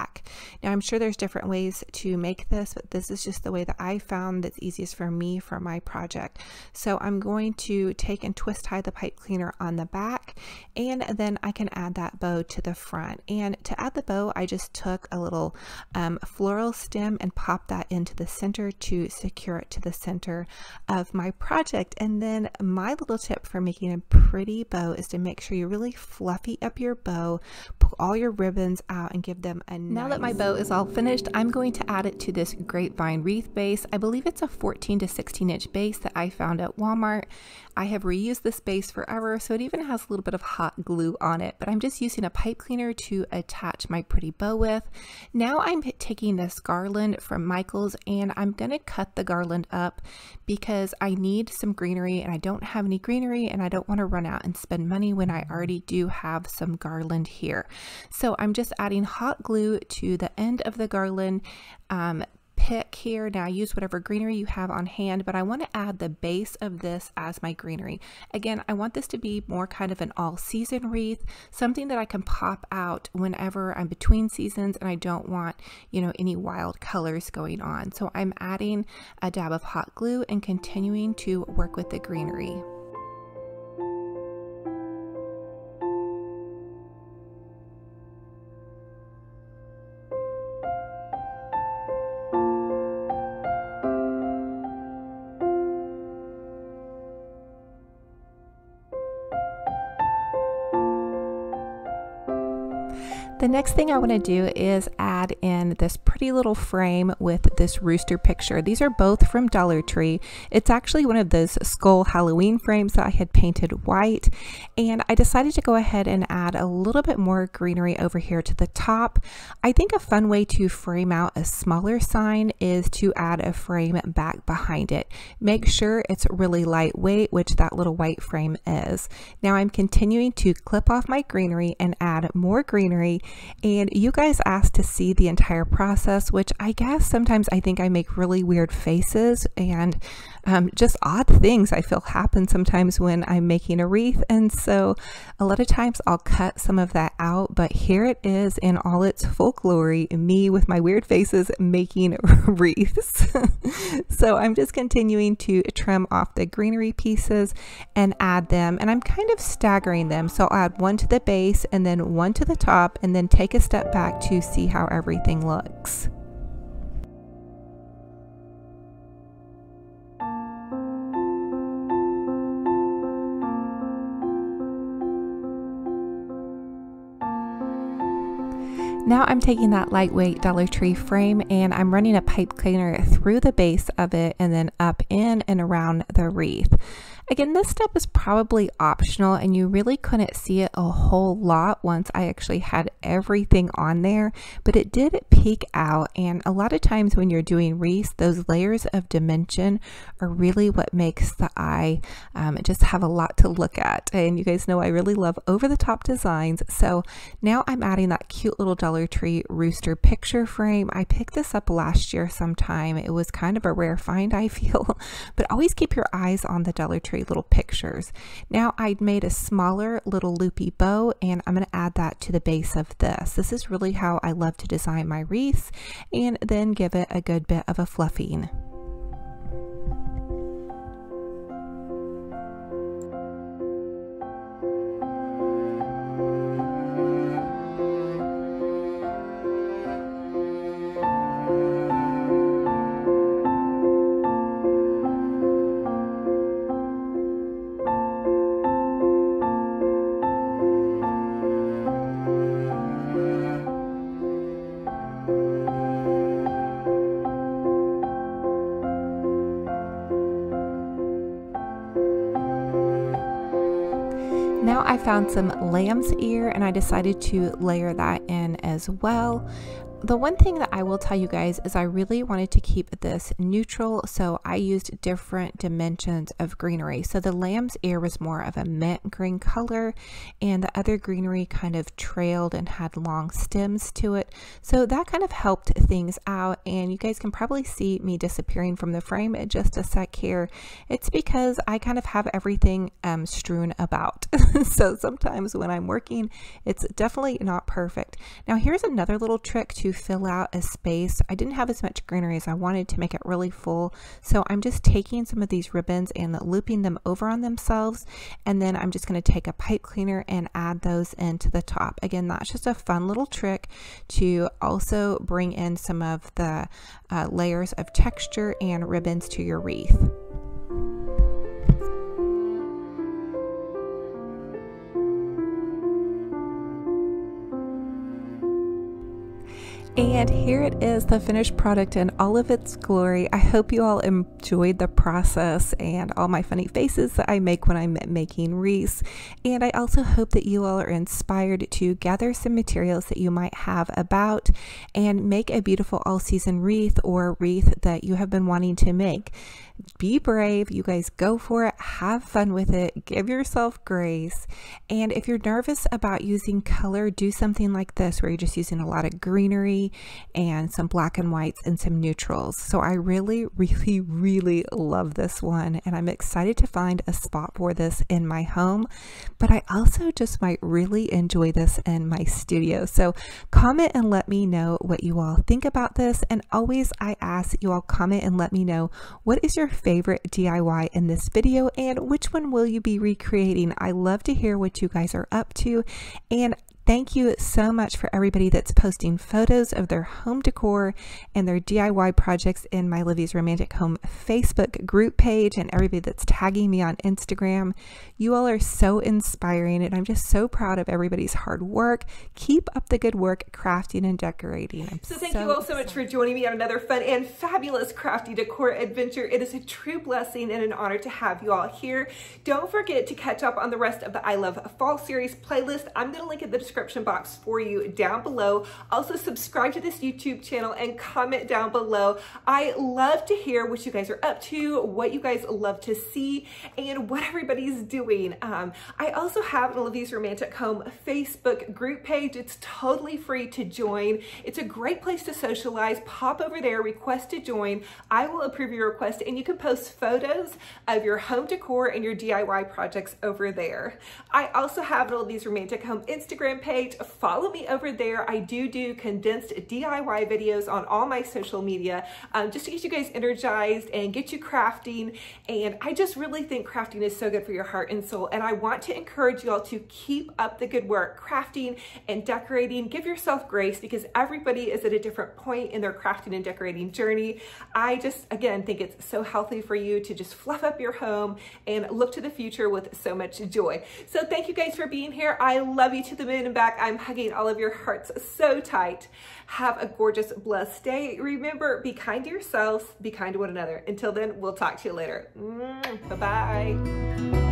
Now I'm sure there's different ways to make this, but this is just the way that I found that's easiest for me for my project. So I'm going to take and twist tie the pipe cleaner on the back, and then I can add that bow to the front. And to add the bow, I just took a little floral stem and popped that into the center to secure it to the center of my project. And then my little tip for making a pretty bow is to make sure you really fluffy up your bow, pull all your ribbons out, and give them a Now that my bow is all finished, I'm going to add it to this grapevine wreath base. I believe it's a 14 to 16 inch base that I found at Walmart. I have reused this base forever, so it even has a little bit of hot glue on it, but I'm just using a pipe cleaner to attach my pretty bow with. Now I'm taking this garland from Michaels, and I'm going to cut the garland up because I need some greenery, and I don't have any greenery, and I don't want to run out and spend money when I already do have some garland here. So I'm just adding hot glue to the end of the garland pick here. Now use whatever greenery you have on hand, but I want to add the base of this as my greenery. Again, I want this to be more kind of an all season wreath, something that I can pop out whenever I'm between seasons, and I don't want, you know, any wild colors going on. So I'm adding a dab of hot glue and continuing to work with the greenery. The next thing I want to do is add in this pretty little frame with this rooster picture. These are both from Dollar Tree. It's actually one of those skull Halloween frames that I had painted white, and I decided to go ahead and add a little bit more greenery over here to the top. I think a fun way to frame out a smaller sign is to add a frame back behind it. Make sure it's really lightweight, which that little white frame is. Now I'm continuing to clip off my greenery and add more greenery, and you guys asked to see the entire process, which I guess sometimes I think I make really weird faces and just odd things I feel happen sometimes when I'm making a wreath, and so a lot of times I'll cut some of that out, but here it is in all its full glory, me with my weird faces making wreaths. So I'm just continuing to trim off the greenery pieces and add them, and I'm kind of staggering them, so I'll add one to the base and then one to the top and then take a step back to see how everything looks. Now I'm taking that lightweight Dollar Tree frame and I'm running a pipe cleaner through the base of it and then up in and around the wreath. Again, this step is probably optional and you really couldn't see it a whole lot once I actually had everything on there, but it did peek out, and a lot of times when you're doing wreaths, those layers of dimension are really what makes the eye just have a lot to look at. And you guys know I really love over-the-top designs, so now I'm adding that cute little Dollar Tree rooster picture frame. I picked this up last year sometime. It was kind of a rare find, I feel, but always keep your eyes on the Dollar Tree little pictures. Now I'd made a smaller little loopy bow and I'm going to add that to the base of this. This is really how I love to design my wreaths, and then give it a good bit of a fluffing. Now I found some lamb's ear and I decided to layer that in as well. The one thing that I will tell you guys is I really wanted to keep this neutral, so I used different dimensions of greenery. So the lamb's ear was more of a mint green color, and the other greenery kind of trailed and had long stems to it. So that kind of helped things out, and you guys can probably see me disappearing from the frame in just a sec here. It's because I kind of have everything strewn about. So sometimes when I'm working, it's definitely not perfect. Now here's another little trick to fill out a space. I didn't have as much greenery as I wanted to make it really full, so I'm just taking some of these ribbons and looping them over on themselves, and then I'm just going to take a pipe cleaner and add those into the top. Again, that's just a fun little trick to also bring in some of the layers of texture and ribbons to your wreath. And here it is, the finished product in all of its glory. I hope you all enjoyed the process and all my funny faces that I make when I'm making wreaths. And I also hope that you all are inspired to gather some materials that you might have about and make a beautiful all-season wreath, or wreath that you have been wanting to make. Be brave, you guys, go for it, have fun with it, give yourself grace. And if you're nervous about using color, do something like this where you're just using a lot of greenery and some black and whites and some neutrals. So I really, really, really love this one, and I'm excited to find a spot for this in my home, but I also just might really enjoy this in my studio. So comment and let me know what you all think about this, and always I ask you all comment and let me know what is your favorite DIY in this video, and which one will you be recreating? I love to hear what you guys are up to, and thank you so much for everybody that's posting photos of their home decor and their DIY projects in my Olivia's Romantic Home Facebook group page, and everybody that's tagging me on Instagram. You all are so inspiring, and I'm just so proud of everybody's hard work. Keep up the good work crafting and decorating. So thank you all so much for joining me on another fun and fabulous crafty decor adventure. It is a true blessing and an honor to have you all here. Don't forget to catch up on the rest of the I Love Fall series playlist. I'm going to link it in the description description box for you down below. Also subscribe to this YouTube channel and comment down below. I love to hear what you guys are up to, what you guys love to see, and what everybody's doing. I also have an Olivia's Romantic Home Facebook group page. It's totally free to join. It's a great place to socialize. Pop over there, request to join. I will approve your request, and you can post photos of your home decor and your DIY projects over there. I also have an Olivia's Romantic Home Instagram page. Follow me over there. I do condensed DIY videos on all my social media just to get you guys energized and get you crafting. And I just really think crafting is so good for your heart and soul. And I want to encourage you all to keep up the good work, crafting and decorating. Give yourself grace because everybody is at a different point in their crafting and decorating journey. I just, again, think it's so healthy for you to just fluff up your home and look to the future with so much joy. So thank you guys for being here. I love you to the moon and back. I'm hugging all of your hearts so tight. Have a gorgeous, blessed day. Remember, be kind to yourselves, be kind to one another. Until then, we'll talk to you later. Bye-bye.